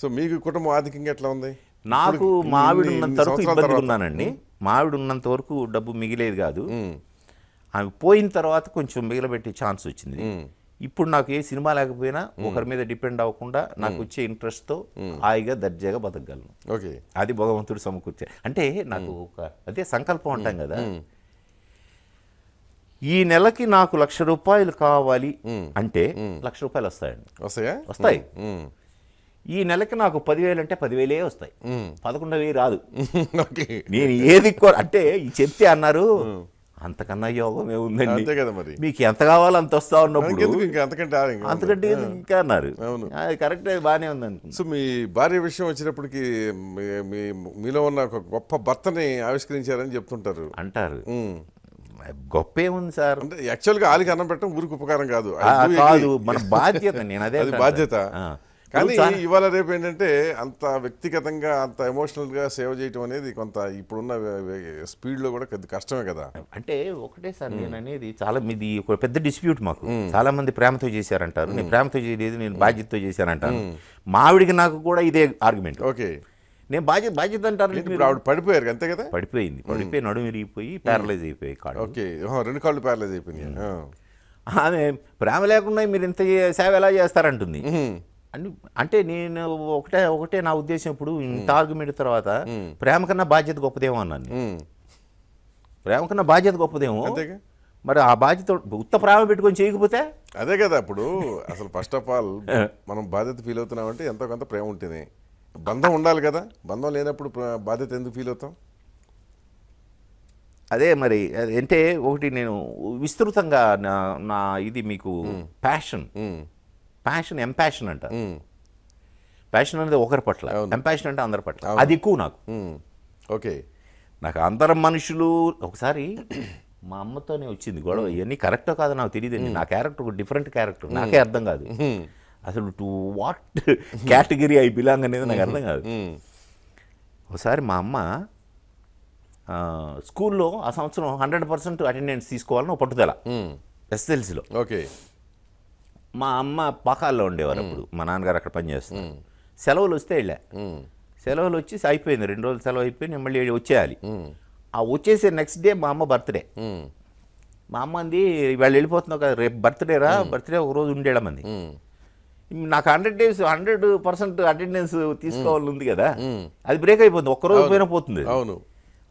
సో మీకు కుటుంబం ఆర్థికంగా ఎట్లా ఉంది? నాకు మావిడ ఉన్నంత వరకు ఇబ్బంది ఉన్నానండి, మావిడ ఉన్నంత వరకు డబ్బు మిగిలేదు కాదు. ఆమె పోయిన తర్వాత కొంచెం మిగిలిపెట్టే ఛాన్స్ వచ్చింది. ఇప్పుడు నాకు ఏ సినిమా లేకపోయినా ఒకరి మీద డిపెండ్ అవ్వకుండా నాకు వచ్చే ఇంట్రెస్ట్తో హాయిగా దర్జాగా బతకగలను. ఓకే, అది భగవంతుడు సమకూర్చే అంటే నాకు ఒక అదే సంకల్పం ఉంటాం కదా, ఈ నెలకి నాకు 1,00,000 రూపాయలు కావాలి అంటే 1,00,000 రూపాయలు వస్తాయండి. వస్తాయి. ఈ నెలకి నాకు 10,000 అంటే 10,000 వస్తాయి, 11,000 రాదు. నేను ఏది అంటే చెప్తే అన్నారు అంతకన్నా యోగం ఏముందండి, మీకు ఎంత కావాలో అంత వస్తా ఉన్నప్పుడు అంతకంటే ఇంకా అన్నారు. అది కరెక్ట్, అది బాగానే ఉందండి. సో మీ భార్య విషయం వచ్చినప్పటికి మీలో ఉన్న ఒక గొప్ప భర్తని ఆవిష్కరించారని చెప్తుంటారు అంటారు. గొప్ప ఏముంది సార్, అంటే యాక్చువల్గా వాళ్ళకి అన్నం పెట్టడం ఊరికి ఉపకారం కాదు, కాదు మన బాధ్యత. నేను అదే బాధ్యత. కానీ ఇవాళ రేపు ఏంటంటే అంత వ్యక్తిగతంగా అంత ఎమోషనల్గా సేవ్ చేయటం అనేది కొంత ఇప్పుడున్న స్పీడ్లో కూడా కొద్ది కష్టమే కదా. అంటే ఒకటే సార్, నేను అనేది చాలా మీది ఒక పెద్ద డిస్ప్యూట్ మాకు. చాలా మంది ప్రేమతో చేశారంటారు, నేను ప్రేమతో చేయలేదు నేను బాధ్యతతో చేశానంటాను. మావిడికి నాకు కూడా ఇదే ఆర్గ్యుమెంట్. ఓకే, నేను బాధ్యత అంటారు. ఆవిడ పడిపోయారు అంతే కదా? పడిపోయి నడుము విరిగిపోయి ప్యారలైజ్ అయిపోయాయి కాళ్ళు. ఓకే, రెండు కాళ్ళు ప్యారలైజ్ అయిపోయినాయి. ఆమె ప్రేమ లేకుండా మీరు ఇంత సేవ ఎలా చేస్తారంటుంది. అంటే నేను ఒకటే నా ఉద్దేశం, ఇప్పుడు ఇంత ఆర్గ్యుమెంట్ తర్వాత ప్రేమ కన్నా బాధ్యత గొప్పదేమో అన్నాను. ప్రేమ కన్నా బాధ్యత గొప్పదేమో, మరి ఆ బాధ్యత ఉత్త ప్రేమ పెట్టుకొని చేయకపోతే అదే కదా. ఇప్పుడు అసలు ఫస్ట్ ఆఫ్ ఆల్ మనం బాధ్యత ఫీల్ అవుతున్నామంటే ఎంతో కొంత ప్రేమ ఉంటుంది, బంధం ఉండాలి కదా. బంధం లేనప్పుడు బాధ్యత ఎందుకు ఫీల్ అవుతాం? అదే మరి. అంటే ఒకటి నేను విస్తృతంగా నా ఇది మీకు ప్యాషన్ ఎంపాషన్ అంట. ప్యాషన్ అనేది ఒకరి పట్ల, ఎంపాషన్ అంటే అందరి పట్ల, అది ఎక్కువ నాకు. ఓకే, నాకు అందరం మనుషులు. ఒకసారి మా అమ్మతోనే వచ్చింది గొడవ. ఇవన్నీ కరెక్టో కాదో నాకు తెలియదండి. నా క్యారెక్టర్ ఒక డిఫరెంట్ క్యారెక్టర్, నాకే అర్థం కాదు అసలు to what category I belong అనేది నాకు అర్థం కాదు. ఒకసారి మా అమ్మ స్కూల్లో ఆ సంవత్సరం 100% అటెండెన్స్ తీసుకోవాలని పట్టుదల, ఎస్ఎల్సీలో. ఓకే, మా అమ్మ పాకాల్లో ఉండేవారు అప్పుడు, మా నాన్నగారు అక్కడ పనిచేస్తున్నారు. సెలవులు వస్తే వెళ్ళా, సెలవులు వచ్చి అయిపోయింది, 2 రోజులు సెలవు అయిపోయి నేను మళ్ళీ వచ్చేయాలి. ఆ వచ్చేసే నెక్స్ట్ డే మా అమ్మ బర్త్డే. మా అమ్మ అంది వాళ్ళు వెళ్ళిపోతున్నావు కదా, రేపు బర్త్డే రా, బర్త్డే ఒక రోజు ఉండేయడం అంది. నాకు 100% అటెండెన్స్ తీసుకోవాలని ఉంది కదా, అది బ్రేక్ అయిపోతుంది, ఒక్కరోజు పోయినా పోతుంది. అవును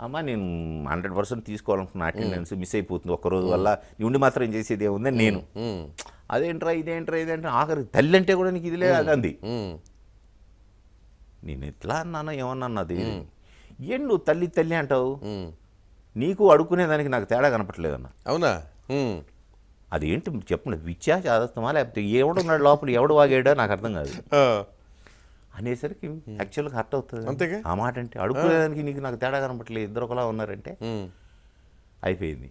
అమ్మ, నేను 100% తీసుకోవాలనుకున్న అటెండెన్స్ మిస్ అయిపోతుంది ఒక్కరోజు వల్ల, ఉండి మాత్రం చేసేది ఏముందని నేను అదేంట్రా ఇదేంట్రా ఇదేంట్రా ఆఖరికి తల్లి అంటే కూడా నీకు ఇది లేదు అది అంది. నేను ఎట్లా అన్నానో ఏమన్నానది ఏండు తల్లి తల్లి అంటావు నీకు అడుకునే దానికి నాకు తేడా కనపడలేదు అన్న. అవునా అదేంటి చెప్పండి విచ్యాస ఆదస్తమా లేకపోతే ఎవడున్నాడు లోపల ఎవడు వాగాడో నాకు అర్థం కాదు అనేసరికి యాక్చువల్గా హర్ట్ అవుతుంది అంతేగా ఆ మాట అంటే అడుకునే దానికి నీకు నాకు తేడా కనపడలేదు ఇద్దరు ఒకలా ఉన్నారంటే అయిపోయింది.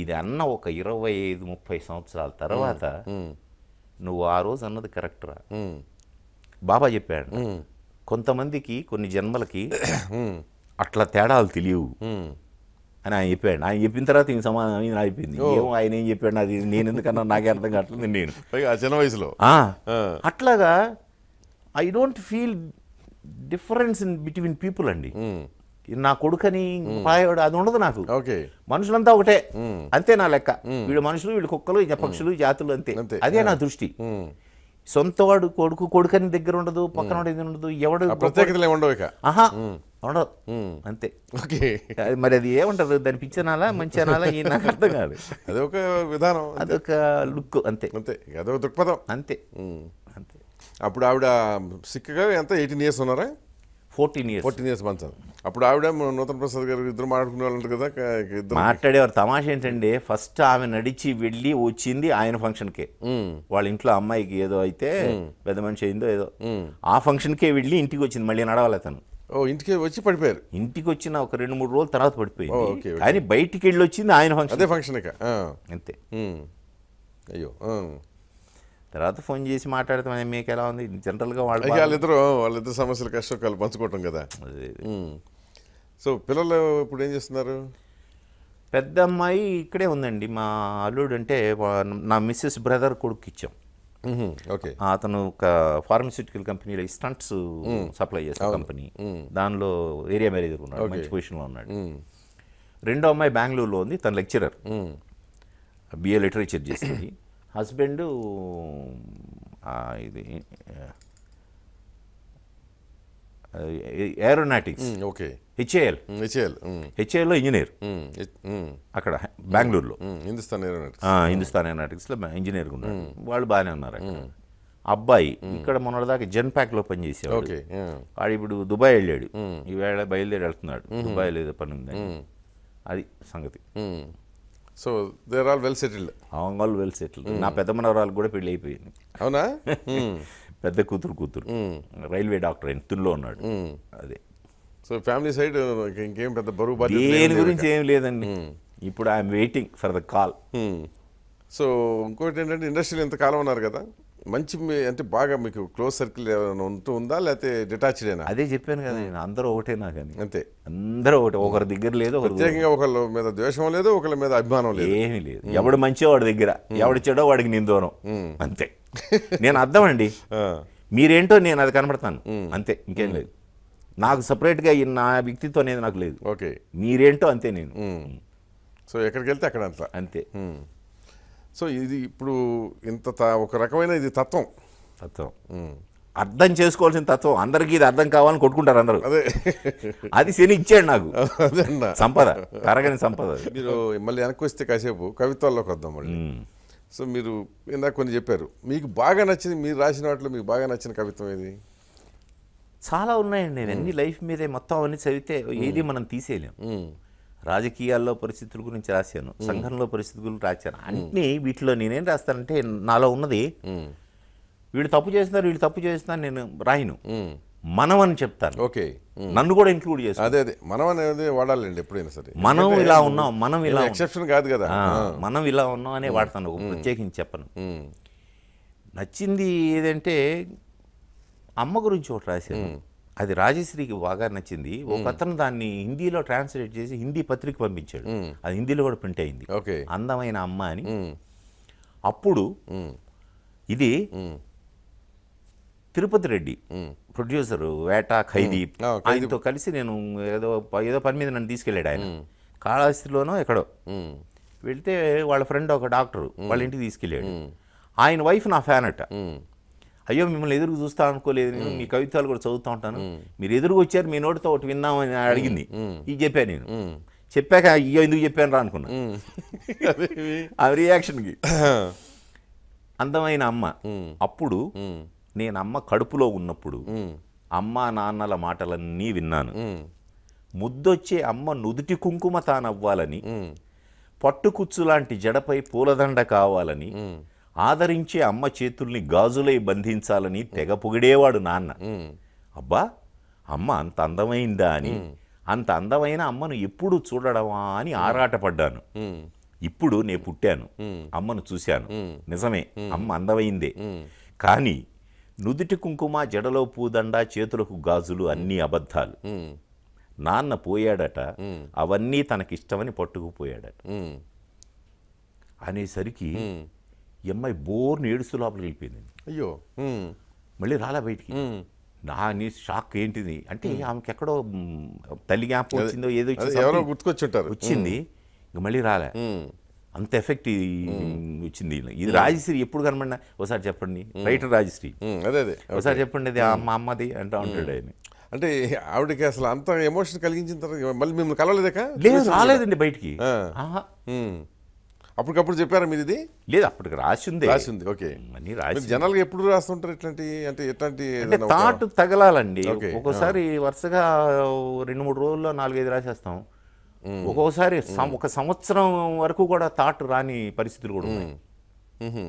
ఇది అన్న ఒక 25-30 సంవత్సరాల తర్వాత నువ్వు ఆ రోజు అన్నది కరెక్టరా బాబా చెప్పాడు కొంతమందికి కొన్ని జన్మలకి అట్లా తేడాలు తెలియవు అని ఆయన చెప్పాడు. ఆయన చెప్పిన తర్వాత ఇంక సమాధానం అయిపోయింది ఏమో ఆయన ఏం చెప్పాడు అది నేను ఎందుకన్నా నాకే అర్థం కావట్లేదు నేను చిన్న వయసులో అట్లాగా I don't feel difference in between people అండి. నా కొడుకని పాయవాడు అది ఉండదు నాకు మనుషులంతా ఒకటే అంతే నా లెక్క వీళ్ళు మనుషులు వీళ్ళు కుక్కలు పక్షులు జాతులు అంతే అదే నా దృష్టి. సొంతవాడు కొడుకు కొడుకని దగ్గర ఉండదు పక్కన వాడు ఇది ఉండదు ఎవడు ప్రత్యేకతలే ఉండవు ఆహా ఉండవు అంతే. మరి అది ఏముంటది దాని పిచ్చనాలా మంచి అనాలా నాకు అర్థం కాదు అదొక విధానం అదొక లుక్ అంతే అంతే అదొక దృక్పథం అంతే అంతే. అప్పుడు ఆవిడ సిక్కుగా ఎంత 18 years ఉన్నారా 14 years మంచి అప్పుడు ఆవిడ నూతన ప్రసాద్ గారు ఇద్దరు మాట్లాడుకునే వాళ్ళు కదా మాట్లాడేవారు. తమాష ఏంటంటే ఫస్ట్ ఆమె నడిచి వెళ్ళి వచ్చింది ఆయన ఫంక్షన్కే వాళ్ళ ఇంట్లో అమ్మాయికి ఏదో అయితే పెద్ద మనిషి అయిందో ఏదో ఆ ఫంక్షన్కే వెళ్ళి ఇంటికి వచ్చింది మళ్ళీ నడవాలి తను ఇంటికి వచ్చి పడిపోయారు ఇంటికి వచ్చిన ఒక 2-3 రోజుల తర్వాత పడిపోయింది కానీ బయటికి వెళ్ళి వచ్చింది ఆయన ఫంక్షన్ అదే ఫంక్షన్ అంతే. అయ్యో తర్వాత ఫోన్ చేసి మాట్లాడుతాం మీకు ఎలా ఉంది జనరల్గా వాళ్ళిద్దరు సమస్యలు కష్టకాలు పంచుకోవటం కదా. సో పిల్లలు ఇప్పుడు ఏం చేస్తున్నారు? పెద్ద అమ్మాయి ఇక్కడే ఉందండి మా అల్లుడు అంటే నా మిస్సెస్ బ్రదర్ కొడుకు ఇచ్చాం అతను ఒక ఫార్మస్యూటికల్ కంపెనీలో స్టంట్స్ సప్లై చేస్తాడు కంపెనీ దానిలో ఏరియా మేనేజర్ ఉన్నాడు మంచి పొజిషన్లో ఉన్నాడు. రెండో అమ్మాయి బెంగళూరులో ఉంది తను లెక్చరర్ బిఏ లిటరేచర్ చేసింది హస్బెండు ఇది ఏరోనాటిక్స్ హెచ్ఏఎల్లో ఇంజనీర్ అక్కడ బెంగళూరులో హిందుస్థాన్ ఏరోనాటిక్స్లో ఇంజనీర్గా ఉన్నారు వాళ్ళు బాగానే ఉన్నారు. అబ్బాయి ఇక్కడ మొన్నటిదాకా జెన్పాక్లో పనిచేసేవాడు వాడు ఇప్పుడు దుబాయ్ వెళ్ళాడు ఈవేళ బయలుదేరి వెళ్తున్నాడు దుబాయ్లో ఏదో పని ఉంది అది సంగతి. So they are all well settled all well settled. నా పెద్ద మనవరాలు కూడా పెళ్ళి అయిపోయింది. అవునా పెద్ద కూతురు రైల్వే డాక్టర్ అయిన తుల్లో ఉన్నాడు అదే. సో ఫ్యామిలీ సైడ్ ఇంకేం పెద్ద బరువు దేని గురించి ఏం లేదండి ఇప్పుడు I'm waiting for the call. So ఇంకోటి ఏంటంటే ఇండస్ట్రీలో ఇంతకాలం ఉన్నారు కదా మంచి అంటే బాగా మీకు క్లోజ్ సర్కిల్ ఏమైనా ఉంటూ ఉందా లేకపోతే డిటాచ్డ్ అయినా అదే చెప్పాను కదా నేను అందరూ ఒకటేనా కానీ అంతే అందరూ ఒకటి ఒకరి దగ్గర లేదు ప్రత్యేకంగా ఒకళ్ళ మీద ద్వేషం లేదు ఒకళ్ళ మీద అభిమానం లేదు ఏమీ లేదు ఎవడు మంచిగా వాడి దగ్గర ఎవడు చెడో వాడికి నేను దూరం అంతే. నేను అర్థం అండి మీరేంటో నేను అది కనబడతాను అంతే ఇంకేం లేదు నాకు సపరేట్గా నా వ్యక్తిత్వం అనేది నాకు లేదు ఓకే మీరేంటో అంతే నేను. సో ఎక్కడికి వెళ్తే అక్కడ అంతా అంతే. సో ఇది ఇప్పుడు ఇంత ఒక రకమైన ఇది తత్వం అర్థం చేసుకోవాల్సిన తత్వం అందరికీ ఇది అర్థం కావాలని కొట్టుకుంటారు అందరూ అదే అది శని ఇచ్చాడు నాకు సంపద తరగని సంపద. మీరు మళ్ళీ వెనక్కి వస్తే కాసేపు కవిత్వాల్లోకి వద్దాం మళ్ళీ. సో మీరు ఇందాక కొన్ని చెప్పారు మీకు బాగా నచ్చింది మీరు రాసిన వాటిలో మీకు బాగా నచ్చిన కవిత్వం ఏది? చాలా ఉన్నాయండి నేను అన్ని లైఫ్ మీదే మొత్తం అవన్నీ చదివితే ఏది మనం తీసేయలేం. రాజకీయాల్లో పరిస్థితుల గురించి రాశాను సంఘంలో పరిస్థితుల గురించి రాశాను అన్నీ వీటిలో నేనేం రాస్తానంటే నాలో ఉన్నది వీళ్ళు తప్పు చేస్తున్నారు నేను రాయను మనం అని చెప్తాను ఓకే నన్ను కూడా ఇంక్లూడ్ చేస్తాను అదే అదే మనం అనేది వాడాలండి ఎప్పుడైనా సరే మనం ఇలా ఉన్నాం మనం ఇలా ఎక్సెప్షన్ కాదు కదా మనం ఇలా ఉన్నాం అనే వాడతాను ఒక ప్రత్యేకించి చెప్పను. నచ్చింది ఏదంటే అమ్మ గురించి ఒకటి రాశాను అది రాజశ్రీకి బాగా నచ్చింది ఒక అతను దాన్ని హిందీలో ట్రాన్స్లేట్ చేసి హిందీ పత్రిక పంపించాడు అది హిందీలో కూడా ప్రింట్ అయింది అందమైన అమ్మ అని. అప్పుడు ఇది తిరుపతి రెడ్డి ప్రొడ్యూసరు వేటా ఖైదీ ఆయనతో కలిసి నేను ఏదో ఏదో పని మీద నన్ను తీసుకెళ్ళాడు ఆయన కాళహస్తిలోనో ఎక్కడో వెళితే వాళ్ళ ఫ్రెండ్ ఒక డాక్టరు వాళ్ళ ఇంటికి తీసుకెళ్ళాడు ఆయన వైఫ్ నా ఫ్యాన్ అట అయ్యో మిమ్మల్ని ఎదురుకు చూస్తా అనుకోలేదు నేను మీ కవిత్వాలు కూడా చదువుతూ ఉంటాను మీరు ఎదురుకు వచ్చారు మీ నోటితో ఒకటి విన్నామని అడిగింది ఇది చెప్పాను నేను చెప్పాక అయ్యో ఎందుకు చెప్పాను రా అనుకున్నా ఆ రియాక్షన్కి అందమైన అమ్మ. అప్పుడు నేను అమ్మ కడుపులో ఉన్నప్పుడు అమ్మా నాన్నల మాటలన్నీ విన్నాను. ముద్దొచ్చే అమ్మ నుదుటి కుంకుమ తానవ్వాలని, పట్టుకుచ్చు లాంటి జడపై పూలదండ కావాలని, ఆదరించే అమ్మ చేతుల్ని గాజులై బంధించాలని తెగ పొగిడేవాడు నాన్న. అబ్బా అమ్మ అంత అందమైందా అని, అంత అందమైన అమ్మను ఎప్పుడు చూడడమా అని ఆరాటపడ్డాను. ఇప్పుడు నేను పుట్టాను, అమ్మను చూశాను. నిజమే, అమ్మ అందమైందే, కానీ నుదుటి కుంకుమ, జడలో పూదండ, చేతులకు గాజులు అన్నీ అబద్ధాలు. నాన్న పోయాడట, అవన్నీ తనకిష్టమని పట్టుకుపోయాడట అనేసరికి ఈ అమ్మాయి బోర్ నేడుస్తూ లోపలికి వెళ్ళిపోయింది. అయ్యో, మళ్ళీ రాలా బయటికి. నాని షాక్. ఏంటిది అంటే ఆమెకి ఎక్కడో తల్లి జ్ఞాపకం వచ్చిందో ఏదో గుర్తుకొచ్చుంటారు, వచ్చింది, ఇంక మళ్ళీ రాలే. అంత ఎఫెక్ట్ వచ్చింది. ఇది రాజశ్రీ ఎప్పుడు కనబడినా ఒకసారి చెప్పండి, రైటర్ రాజశ్రీ, అదే అదే ఒకసారి చెప్పండి, అది మా అమ్మది అంటూ ఉంటాడు ఆయన. అంటే ఆవిడకి అసలు అంత ఎమోషన్ కలిగించిన తర్వాత మళ్ళీ మిమ్మల్ని కలవలేదక రాలేదండి బయటికి. అప్పటికప్పుడు చెప్పారా మీరు? ఇది లేదు, అప్పటికి రాసింది. రాసింది ఓకే. జనాలు ఎప్పుడు రాస్తుంటారు ఇట్లాంటి, అంటే ఎట్లాంటి థాట్ తగలాలండి. ఒక్కోసారి వరుసగా 2-3 రోజుల్లో 4-5 రాసేస్తాం. ఒక్కోసారి 1 సంవత్సరం వరకు కూడా థాట్ రాని పరిస్థితులు కూడా ఉన్నాయి.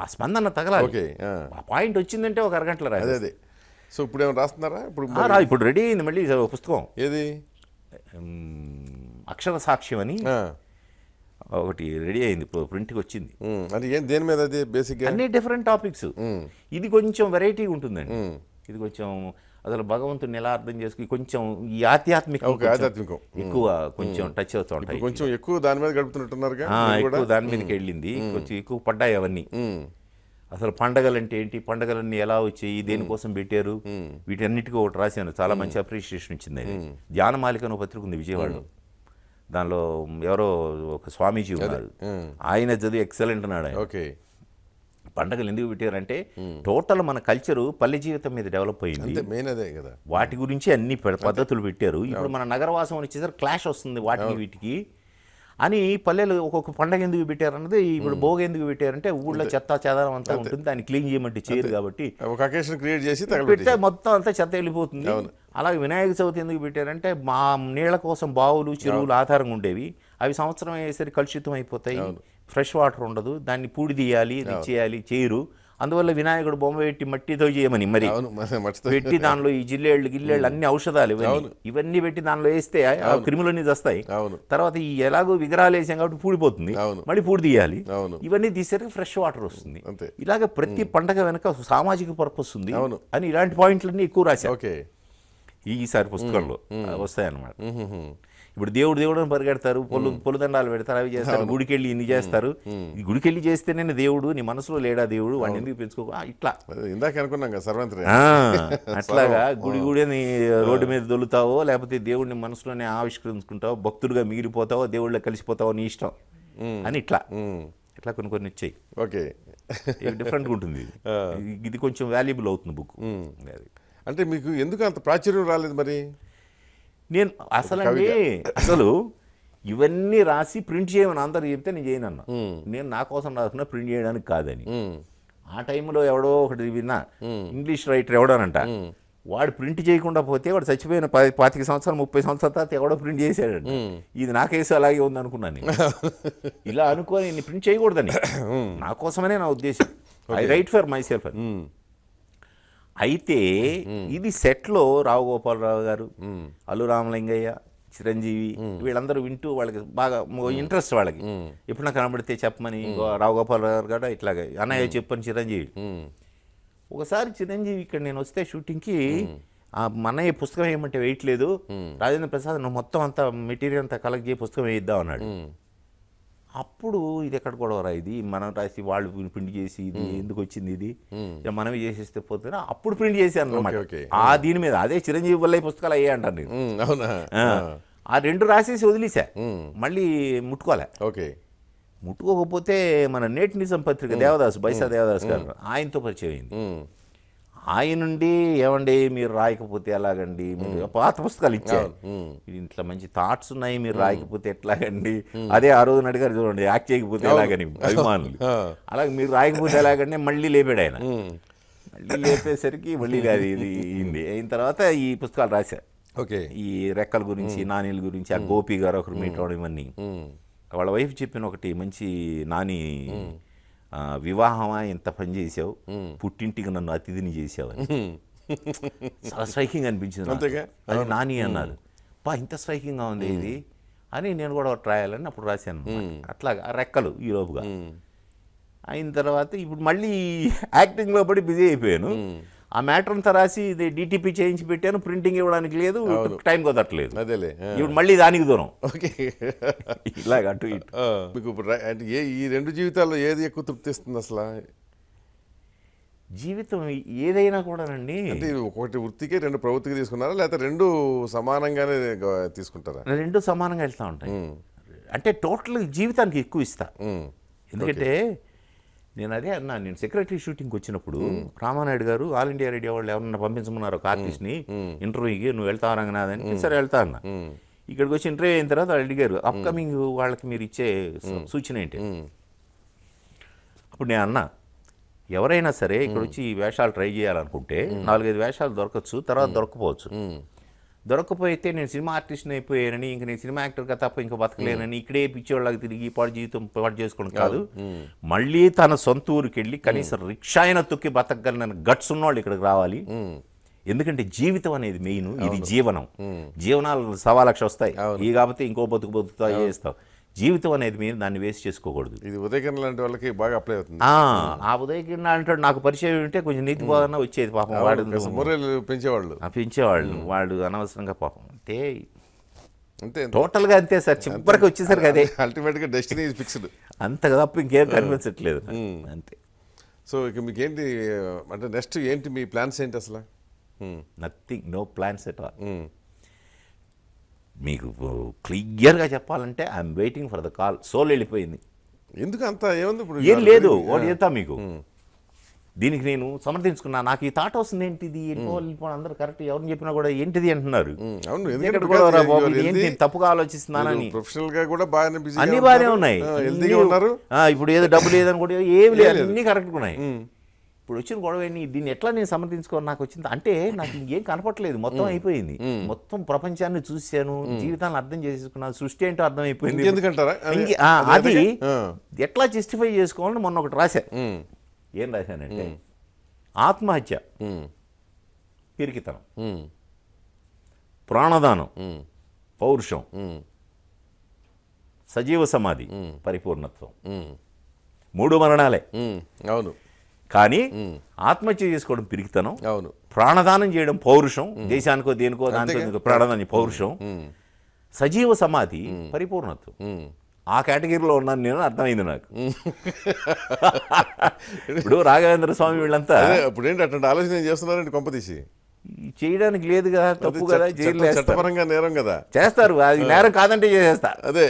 ఆ స్పందన తగలాలి. ఆ పాయింట్ వచ్చిందంటే ఒక అరగంటలో రాసేది. సో ఇప్పుడు ఏమైనా రాస్తున్నారా? ఇప్పుడు రెడీ అయింది మళ్ళీ పుస్తకం. ఏది? అక్షర సాక్ష్యం అని ఒకటి రెడీ అయింది, ప్రింట్కి వచ్చింది. అది ఏం, దేని మీద అది? బేసిక్గా అన్ని డిఫరెంట్ టాపిక్స్. ఇది కొంచెం వెరైటీ ఉంటుందండి. ఇది కొంచెం అసలు భగవంతుని ఎలా అర్థం చేసుకుని కొంచెం ఈ ఆధ్యాత్మికం ఎక్కువ కొంచెం టచ్ అవుతూ ఉంటాయి. కొంచెం ఎక్కువ దాని మీద గడుపుతున్నట్టున్నారు, దాని మీదకి వెళ్ళింది, కొంచెం ఎక్కువ పడ్డాయి అవన్నీ. అసలు పండగలు అంటే ఏంటి, పండగలన్నీ ఎలా వచ్చాయి, దేనికోసం పెట్టారు, వీటన్నిటికీ ఒకటి రాశాను. చాలా మంచి అప్రిషియేషన్ వచ్చింది. అది ధ్యానమాలిక అనే పత్రిక ఉంది విజయవాడలో. దానిలో ఎవరో ఒక స్వామీజీ ఉన్నారు, ఆయన చదివి ఎక్సలెంట్ అన్నాడు. ఆయన పండగలు ఎందుకు పెట్టారంటే టోటల్ మన కల్చరు పల్లె జీవితం మీద డెవలప్ అయింది, వాటి గురించి అన్ని పద్ధతులు పెట్టారు. ఇప్పుడు మన నగరవాసం వచ్చేసరికి క్లాష్ వస్తుంది వాటికి వీటికి అని. పల్లెలు ఒక్కొక్క పండగ ఎందుకు పెట్టారన్నది, ఇప్పుడు భోగ ఎందుకు పెట్టారంటే ఊళ్ళో చెత్త చెదారం అంతా ఉంటుంది, దాన్ని క్లీన్ చేయమంటే చేయరు కాబట్టి పెట్టే మొత్తం అంతా చెత్త వెళ్ళిపోతుంది. అలాగే వినాయక చవితి ఎందుకు పెట్టారంటే మా నీళ్ల కోసం బావులు చెరువులు ఆధారంగా ఉండేవి, అవి సంవత్సరం అయ్యేసరికి కలుషితం అయిపోతాయి, ఫ్రెష్ వాటర్ ఉండదు, దాన్ని పూడి తీయాలి, ఇది చేయాలి, చేయరు. అందువల్ల వినాయకుడు బొమ్మ పెట్టి మట్టితో చేయమని, మరి పెట్టి దానిలో ఈ జిల్లేళ్ళు గిల్లేళ్ళు అన్ని ఔషధాలు ఇవన్నీ పెట్టి దానిలో వేస్తే క్రిములన్నీ వస్తాయి. తర్వాత ఈ ఎలాగో విగ్రహాలు వేసాం కాబట్టి పూడిపోతుంది, మళ్ళీ పూడి తీయాలి, ఇవన్నీ తీసేసరికి ఫ్రెష్ వాటర్ వస్తుంది. ఇలాగ ప్రతి పండగ వెనక సామాజిక పర్పస్ ఉంది అని ఇలాంటి పాయింట్లన్నీ ఎక్కువ రాశారు ఈసారి పుస్తకంలో వస్తాయన్నమాట. ఇప్పుడు దేవుడు అని పరిగెడతారు, పొలుదండాలు పెడతారు, అవి చేస్తారు, గుడికెళ్ళి ఇన్ని చేస్తారు. ఈ గుడికెళ్ళి చేస్తేనే దేవుడు, నీ మనసులో లేడా దేవుడు, వాడిని ఎందుకు పెంచుకో, ఇట్లా ఇందాక అనుకున్నాం కదా సర్వంత్రి, అట్లాగా గుడి నీ రోడ్డు మీద దొల్లుతావో, లేకపోతే దేవుడిని మనసులోనే ఆవిష్కరించుకుంటావో, భక్తుడిగా మిగిలిపోతావో, దేవుళ్ళ కలిసిపోతావో, నీ ఇష్టం అని ఇట్లా ఇట్లా కొన్ని వచ్చాయి. ఓకే, డిఫరెంట్గా ఉంటుంది ఇది, కొంచెం వాల్యుబుల్ అవుతుంది బుక్. అంటే మీకు ఎందుకు అంత ప్రాచుర్యం రాలేదు మరి? నేను అసలు ఇవన్నీ రాసి ప్రింట్ చేయమని అందరు చెప్తే నేను చేయనన్నా. నేను నా కోసం రాసుకున్నా, ప్రింట్ చేయడానికి కాదని. ఆ టైంలో ఎవడో ఒకటి విన్నా, ఇంగ్లీష్ రైటర్ ఎవడనంట, వాడు ప్రింట్ చేయకుండా పోతే వాడు చచ్చిపోయిన 25 సంవత్సరాలు 30 సంవత్సరాల తర్వాత ఎవడో ప్రింట్ చేశాడంట. ఇది నా కేసు అలాగే ఉంది అనుకున్నాను. ఇలా అనుకోని నేను ప్రింట్ చేయకూడదని, నా కోసమనే నా ఉద్దేశం. I write for myself. అయితే ఇది సెట్లో రావు గోపాలరావు గారు, అల్లు రామలింగయ్య, చిరంజీవి, వీళ్ళందరూ వింటూ వాళ్ళకి బాగా ఇంట్రెస్ట్. వాళ్ళకి ఎప్పుడన్నా కనబడితే చెప్పమని రావు గోపాలరావు గారు ఇట్లాగే అన్నయ్య చెప్పని చిరంజీవి. ఒకసారి చిరంజీవి ఇక్కడ నేను వస్తే షూటింగ్కి, మనయ్య పుస్తకం ఏమంటే వేయట్లేదు, రాజేంద్ర ప్రసాద్ నువ్వు మొత్తం అంతా మెటీరియల్ అంతా కలెక్ట్ చేయి, పుస్తకం వేయిద్దాం అన్నాడు. అప్పుడు ఇది ఎక్కడ గొడవరా, ఇది మనం రాసి వాళ్ళు ప్రింట్ చేసి ఇది ఎందుకు వచ్చింది, ఇది మనమే చేసేస్తే పోతున్నా, అప్పుడు ప్రింట్ చేశాను అన్నమాట. ఆ దీని మీద అదే చిరంజీవి వల్ల పుస్తకాలు అయ్యా అంటాను నేను. ఆ 2 రాసేసి వదిలేసా, మళ్ళీ ముట్టుకోలే. ముట్టుకోకపోతే మన నేటి నిజం పత్రిక దేవదాసు, బైసా దేవదాసు గారు, ఆయనతో పరిచయం అయింది. ఆయనండి ఏమండి మీరు రాయకపోతే ఎలాగండి, మీరు పాత పుస్తకాలు ఇచ్చారు, ఇంట్లో మంచి థాట్స్ ఉన్నాయి, మీరు రాయకపోతే ఎట్లాగండి, అదే ఆ రోజున అడిగారు చూడండి, యాక్ట్ చేయకపోతే ఎలాగని అభిమానులు, అలాగే మీరు రాయకపోతే ఎలాగండి మళ్ళీ లేపాడు ఆయన. మళ్ళీ లేపేసరికి మళ్ళీ అది ఇది అయింది. అయిన తర్వాత ఈ పుస్తకాలు రాశా. ఓకే, ఈ రెక్కల గురించి, నానీల గురించి, ఆ గోపి గారు ఒకరు మీట్ అవడం, ఇవన్నీ వాళ్ళ వైఫ్ చెప్పిన ఒకటి మంచి నాని వివాహమా, ఎంత పని చేసావు, పుట్టింటికి నన్ను అతిథిని చేసావు అని చాలా స్ట్రైకింగ్ అనిపించింది. అది నాని అన్నారు, పా ఇంత స్ట్రైకింగ్గా ఉంది ఇది అని నేను కూడా రాయాలని అప్పుడు రాశాను. అట్లాగా ఆ రెక్కలు ఈలోపుగా అయిన తర్వాత ఇప్పుడు మళ్ళీ యాక్టింగ్లో పడి బిజీ అయిపోయాను. ఆ మ్యాటర్ అంతా రాసి ఇది డిటిపి చేయించి పెట్టాను, ప్రింటింగ్ ఇవ్వడానికి లేదు, టైం కుదరట్లేదు. అదేలే ఇప్పుడు మళ్ళీ దానికి దూరం. ఓకే, ఇలాగ అటు ఇటు. మీకు ఇప్పుడు ఈ రెండు జీవితాల్లో ఏది ఎక్కువ తృప్తి ఇస్తుంది? అసలు జీవితం ఏదైనా కూడానండి, అంటే ఒకటి వృత్తికి, రెండు ప్రవృత్తికి తీసుకున్నారా, లేకపోతే రెండు సమానంగానే తీసుకుంటారా? రెండు సమానంగా వెళ్తూ ఉంటాయి. అంటే టోటల్ జీవితానికి ఎక్కువ ఇస్తా. ఎందుకంటే నేను అదే అన్నా, నేను సెక్రటరీ షూటింగ్కి వచ్చినప్పుడు రామానాయుడు గారు ఆల్ ఇండియా రేడియో వాళ్ళు ఎవరన్నా పంపించమన్నారు ఒక ఆర్టిస్ట్ని ఇంటర్వ్యూకి, నువ్వు వెళ్తావు రంగనాథ్ అని. సరే వెళ్తా అన్నా. ఇక్కడికి వచ్చి ఇంటర్వ్యూ అయిన తర్వాత అడిగారు అప్కమింగ్ వాళ్ళకి మీరు ఇచ్చే సూచన ఏంటి. అప్పుడు నేను అన్నా, ఎవరైనా సరే ఇక్కడ వచ్చి ఈ వేషాలు ట్రై చేయాలనుకుంటే 4-5 వేషాలు దొరకచ్చు, తర్వాత దొరకపోవచ్చు. దొరకపోతే నేను సినిమా ఆర్టిస్ట్ని అయిపోయానని, ఇంక నేను సినిమా యాక్టర్గా తప్ప ఇంకా బతకలేనని ఇక్కడే పిచ్చేవాళ్ళకి తిరిగి పాడు జీవితం పాటు చేసుకోవడం కాదు. మళ్ళీ తన సొంత ఊరికి వెళ్ళి కనీసం రిక్షా అయినా తొక్కి బతకగలని గట్స్ ఉన్నవాళ్ళు ఇక్కడికి రావాలి. ఎందుకంటే జీవితం అనేది మెయిన్, ఇది జీవనం. జీవనాలు 1.25 లక్ష వస్తాయి, ఇది కాబట్టి ఇంకో బతుకుతా చేస్తావు. జీవితం అనేది మీరు దాన్ని వేస్ట్ చేసుకోకూడదు. ఇది ఉదయకిరణ్ లాంటి వాళ్ళకి బాగా అప్లై అవుతుంది. ఆ ఉదయకిరణ్ అంటే నాకు పరిచయం ఉంటే కొంచెం నీతి బోధన వచ్చేది. పాపం వాడు పెంచేవాళ్ళు, వాడు అనవసరంగా పాపం. అంటే అంతే, టోటల్గా అంతే సార్. చివరికి వచ్చేసరికి అదే అల్టిమేట్గా డెస్టినీ ఫిక్స్డ్, అంతగా తప్ప ఇంకేం కనిపించట్లేదు, అంతే. సో ఇక మీకు ఏంటి అంటే నెక్స్ట్ ఏంటి మీ ప్లాన్స్ ఏంటి? అసలు nothing, no plans at all. మీకు క్లియర్గా చెప్పాలంటే I'm waiting for the call. Soul వెళ్ళిపోయింది. ఎందుకు అంత ఏముంది ఇప్పుడు? ఏం లేదు, వాడు చెప్తా మీకు. దీనికి నేను సమర్థించుకున్నా, నాకు ఈ థాట్ వస్తుంది, ఏంటిది వెళ్ళిపోవాలి అందరూ కరెక్ట్, ఎవరిని చెప్పినా కూడా ఏంటిది అంటున్నారు. తప్పుగా ఆలోచిస్తున్నానని అన్ని బాగానే ఉన్నాయి. ఇప్పుడు ఏదో డబ్బు లేదని కూడా ఏమి లేదు, అన్ని కరెక్ట్గా ఉన్నాయి. ఇప్పుడు వచ్చిన గొడవని దీన్ని ఎట్లా నేను సమర్థించుకోవాలి? నాకు వచ్చింది అంటే నాకు ఇంకేం కనపట్లేదు, మొత్తం అయిపోయింది. మొత్తం ప్రపంచాన్ని చూశాను, జీవితాన్ని అర్థం చేసేసుకున్నాను, సృష్టి ఏంటో అర్థం అయిపోయింది. ఎందుకంటారా అది ఎట్లా జస్టిఫై చేసుకోవాలని మొన్న ఒకటి రాశా. ఏం రాశానంటే ఆత్మహత్య, పిరికితనం, ప్రాణదానం, పౌరుషం, సజీవ సమాధి, పరిపూర్ణత్వం. 3 మరణాలే. అవును, కానీ ఆత్మహత్య చేసుకోవడం పిరికితనం, ప్రాణదానం చేయడం పౌరుషం, దేశానికో దేనికో దానికో ప్రాణదానం పౌరుషం, సజీవ సమాధి పరిపూర్ణత్వం. ఆ కేటగిరీలో ఉన్నాను నేను, అర్థమైంది నాకు. ఇప్పుడు రాఘవేంద్ర స్వామి వీళ్ళంతా ఇప్పుడు ఏంటంటే ఆలోచన చేస్తున్నారంటే కొంపదీసి చేయడానికి లేదు కదా, తప్పు కదా, చట్టపరంగా నేరం కదా చేస్తారు. అది నేరం కాదంటే చేసేస్తా. అదే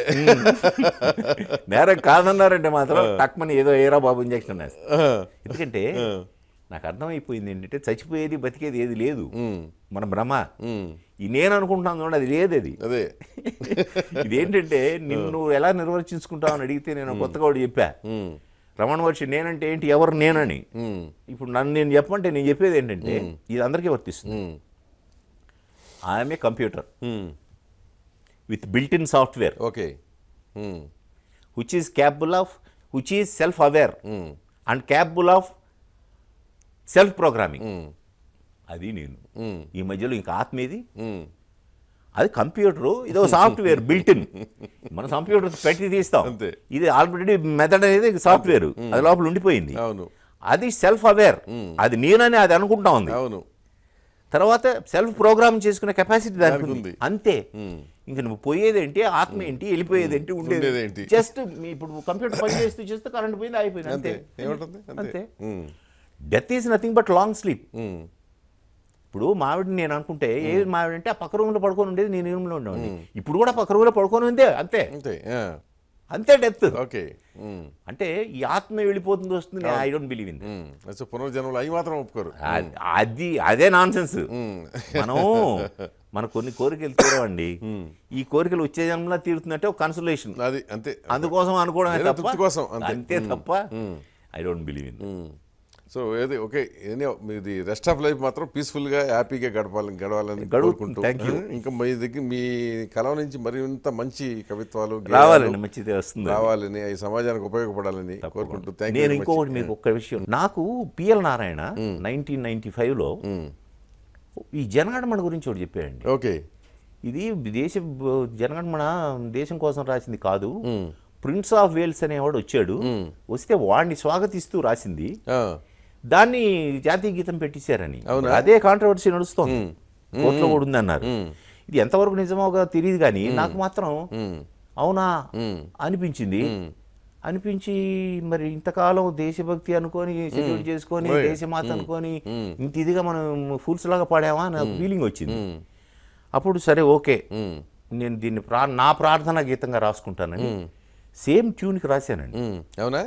నేరం కాదన్నారంటే మాత్రం టక్మని ఏదో ఏరా బాబు ఇంజక్షన్ వేస్తా. ఎందుకంటే నాకు అర్థమైపోయింది ఏంటంటే చచ్చిపోయేది బతికేది ఏది లేదు, మన భ్రమ. ఈ నేను అనుకుంటున్నాను చూడండి, అది లేదు. అది అదే ఇదేంటంటే నిన్ను ఎలా నిర్వర్తించుకుంటావు అని అడిగితే నేను కొత్తగా ఒకటి చెప్పా. రమణ మహర్షి నేనంటే ఏంటి, ఎవరు నేనని. ఇప్పుడు నన్ను నేను చెప్పమంటే నేను చెప్పేది ఏంటంటే ఇది అందరికీ వర్తిస్తుంది. I'm a computer with built in software, okay, which is capable of, which is self aware and capable of self programming. అది నేను. ఈ మధ్యలో ఇంకా ఆత్మ ఏది, అది కంప్యూటరు, ఇదో సాఫ్ట్వేర్ బిల్ట్ ఇన్. మనం కంప్యూటర్ పెట్టి తీస్తాం, ఇది ఆల్రెడీ మెథడ్ అనేది సాఫ్ట్వేర్, అది లోపల ఉండిపోయింది. అది సెల్ఫ్ అవేర్, అది నేనని అది అనుకుంటా ఉంది. తర్వాత సెల్ఫ్ ప్రోగ్రామ్ చేసుకునే కెపాసిటీ దానికి ఉంది, అంతే. ఇంకా నువ్వు పోయేదేంటి, ఆత్మ ఏంటి, వెళ్ళిపోయేదేంటి, ఉండేదేంటి, జస్ట్ ఇప్పుడు కంప్యూటర్ పని చేస్తూ కరెంట్ పోయింది, అయిపోయింది, అంతే అంతే. Death is nothing but long sleep. ఇప్పుడు మావిడిని నేను అనుకుంటే ఏది మావిడ అంటే ఆ పక్క రూమ్లో పడుకొని ఉండేది, నేను రూమ్లో ఉండేవాడిని. ఇప్పుడు కూడా పక్క రూమ్లో పడుకొని ఉందే, అంతే అంతే డెత్. ఓకే, అంటే ఈ ఆత్మ వెళ్ళిపోతుంది, వస్తుంది. I don't believe in that. పునర్జన్మలు అవి మాత్రం ఒప్పుకోరు, అది అదే నాన్ సెన్స్. మనం మన కొన్ని కోరికలు తీరవండి, ఈ కోరికలు వచ్చే జన్మలా తీరుతుందంటే ఒక కన్సలేషన్, అది అంతే. అందుకోసం అనుకోవడం అంతే తప్ప I don't believe in. So ఏది ఓకే ఇది రెస్ట్ ఆఫ్ లైఫ్ మాత్రం పీస్ఫుల్గా హ్యాపీగా గడవాలని కోరుకుంటూ ఇంకా మీ కళ నుంచి మరింత మంచి కవిత్వాలు రావాలని మంచిది వస్తుంది రావాలని ఈ సమాజానికి ఉపయోగపడాలని కోరుకుంటూ థాంక్యూ. నేను ఇంకొకటి మీకు ఒక్క విషయం, నాకు పిఎల్ నారాయణ 1995లో ఈ జనగణమన గురించి ఒకటి చెప్పాడండి. ఓకే, ఇది దేశ జనగణమన దేశం కోసం రాసింది కాదు, ప్రిన్స్ ఆఫ్ వేల్స్ అనేవాడు వచ్చాడు, వస్తే వాడిని స్వాగతిస్తూ రాసింది, దాన్ని జాతీయ గీతం పెట్టేశారని అదే కాంట్రవర్సీ నడుస్తోంది, కోర్టులో కూడా ఉందన్నారు. ఇది ఎంతవరకు నిజమోగా తెలియదు కానీ నాకు మాత్రం అవునా అనిపించింది. అనిపించి మరి ఇంతకాలం దేశభక్తి అనుకొని సెల్యూట్ చేసుకొని దేశమాత అనుకొని ఇంత ఇదిగా మనం ఫూల్స్ లాగా పాడామా నాకు ఫీలింగ్ వచ్చింది. అప్పుడు సరే ఓకే నేను దీన్ని నా ప్రార్థనా గీతంగా రాసుకుంటానని సేమ్ ట్యూన్కి రాశానండి. అవునా,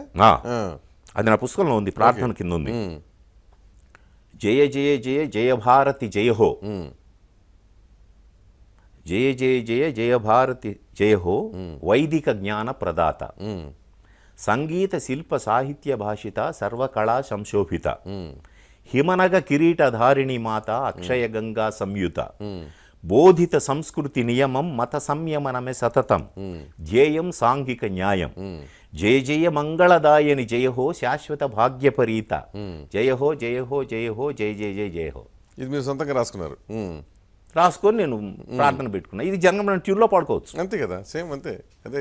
అది నా పుస్తకంలో ఉంది, ప్రార్థన కింద ఉంది. జయ జయ జయ జయ భారతి జయ హో, జయ జయ జయ జయ భారతి జయ హో వైదిక జ్ఞాన ప్రదాత, సంగీత శిల్ప సాహిత్య భాషిత సర్వకళా సంశోభిత, హిమనగ కిరీటధారిణి మాత అక్షయ గంగా సంయుత, బోధిత సంస్కృతి నియమం మత సంయమనమే సతతం, ధ్యేయం సాంఘిక న్యాయం, జయ జయ మంగళదాయని జయ హో శాశ్వత భాగ్యపరీత జయ హో జయ హో జయ హో జయ జయ జయ జయ హో. ఇది మీరు సొంతంగా రాసుకున్నారు, రాసుకొని నేను ప్రార్థన పెట్టుకున్నా. ఇది జనగణమన ట్యూన్లో పాడుకోవచ్చు అంతే కదా, సేమ్ అంతే, అదే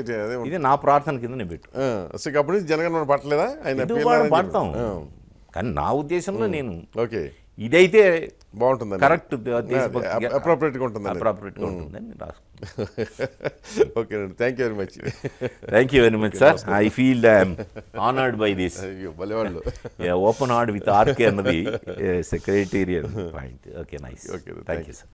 ఇది నా ప్రార్థన కింద నేను పెట్టుకున్నాను. జనగణమన పాడలేదా పాడతాం కానీ నా ఉద్దేశంలో నేను ఓకే ఇదైతే బాగుంటుంది కరెక్ట్ అప్రోప్రియేట్గా ఉంటుంది అప్రోప్రియేట్గా ఉంటుందని రాసు. ఓకే అండి, thank you very much. Thank you very much sir. I feel I'm honoured by this open heart with RK అన్నది secretariat point. Okay nice, okay thank you sir.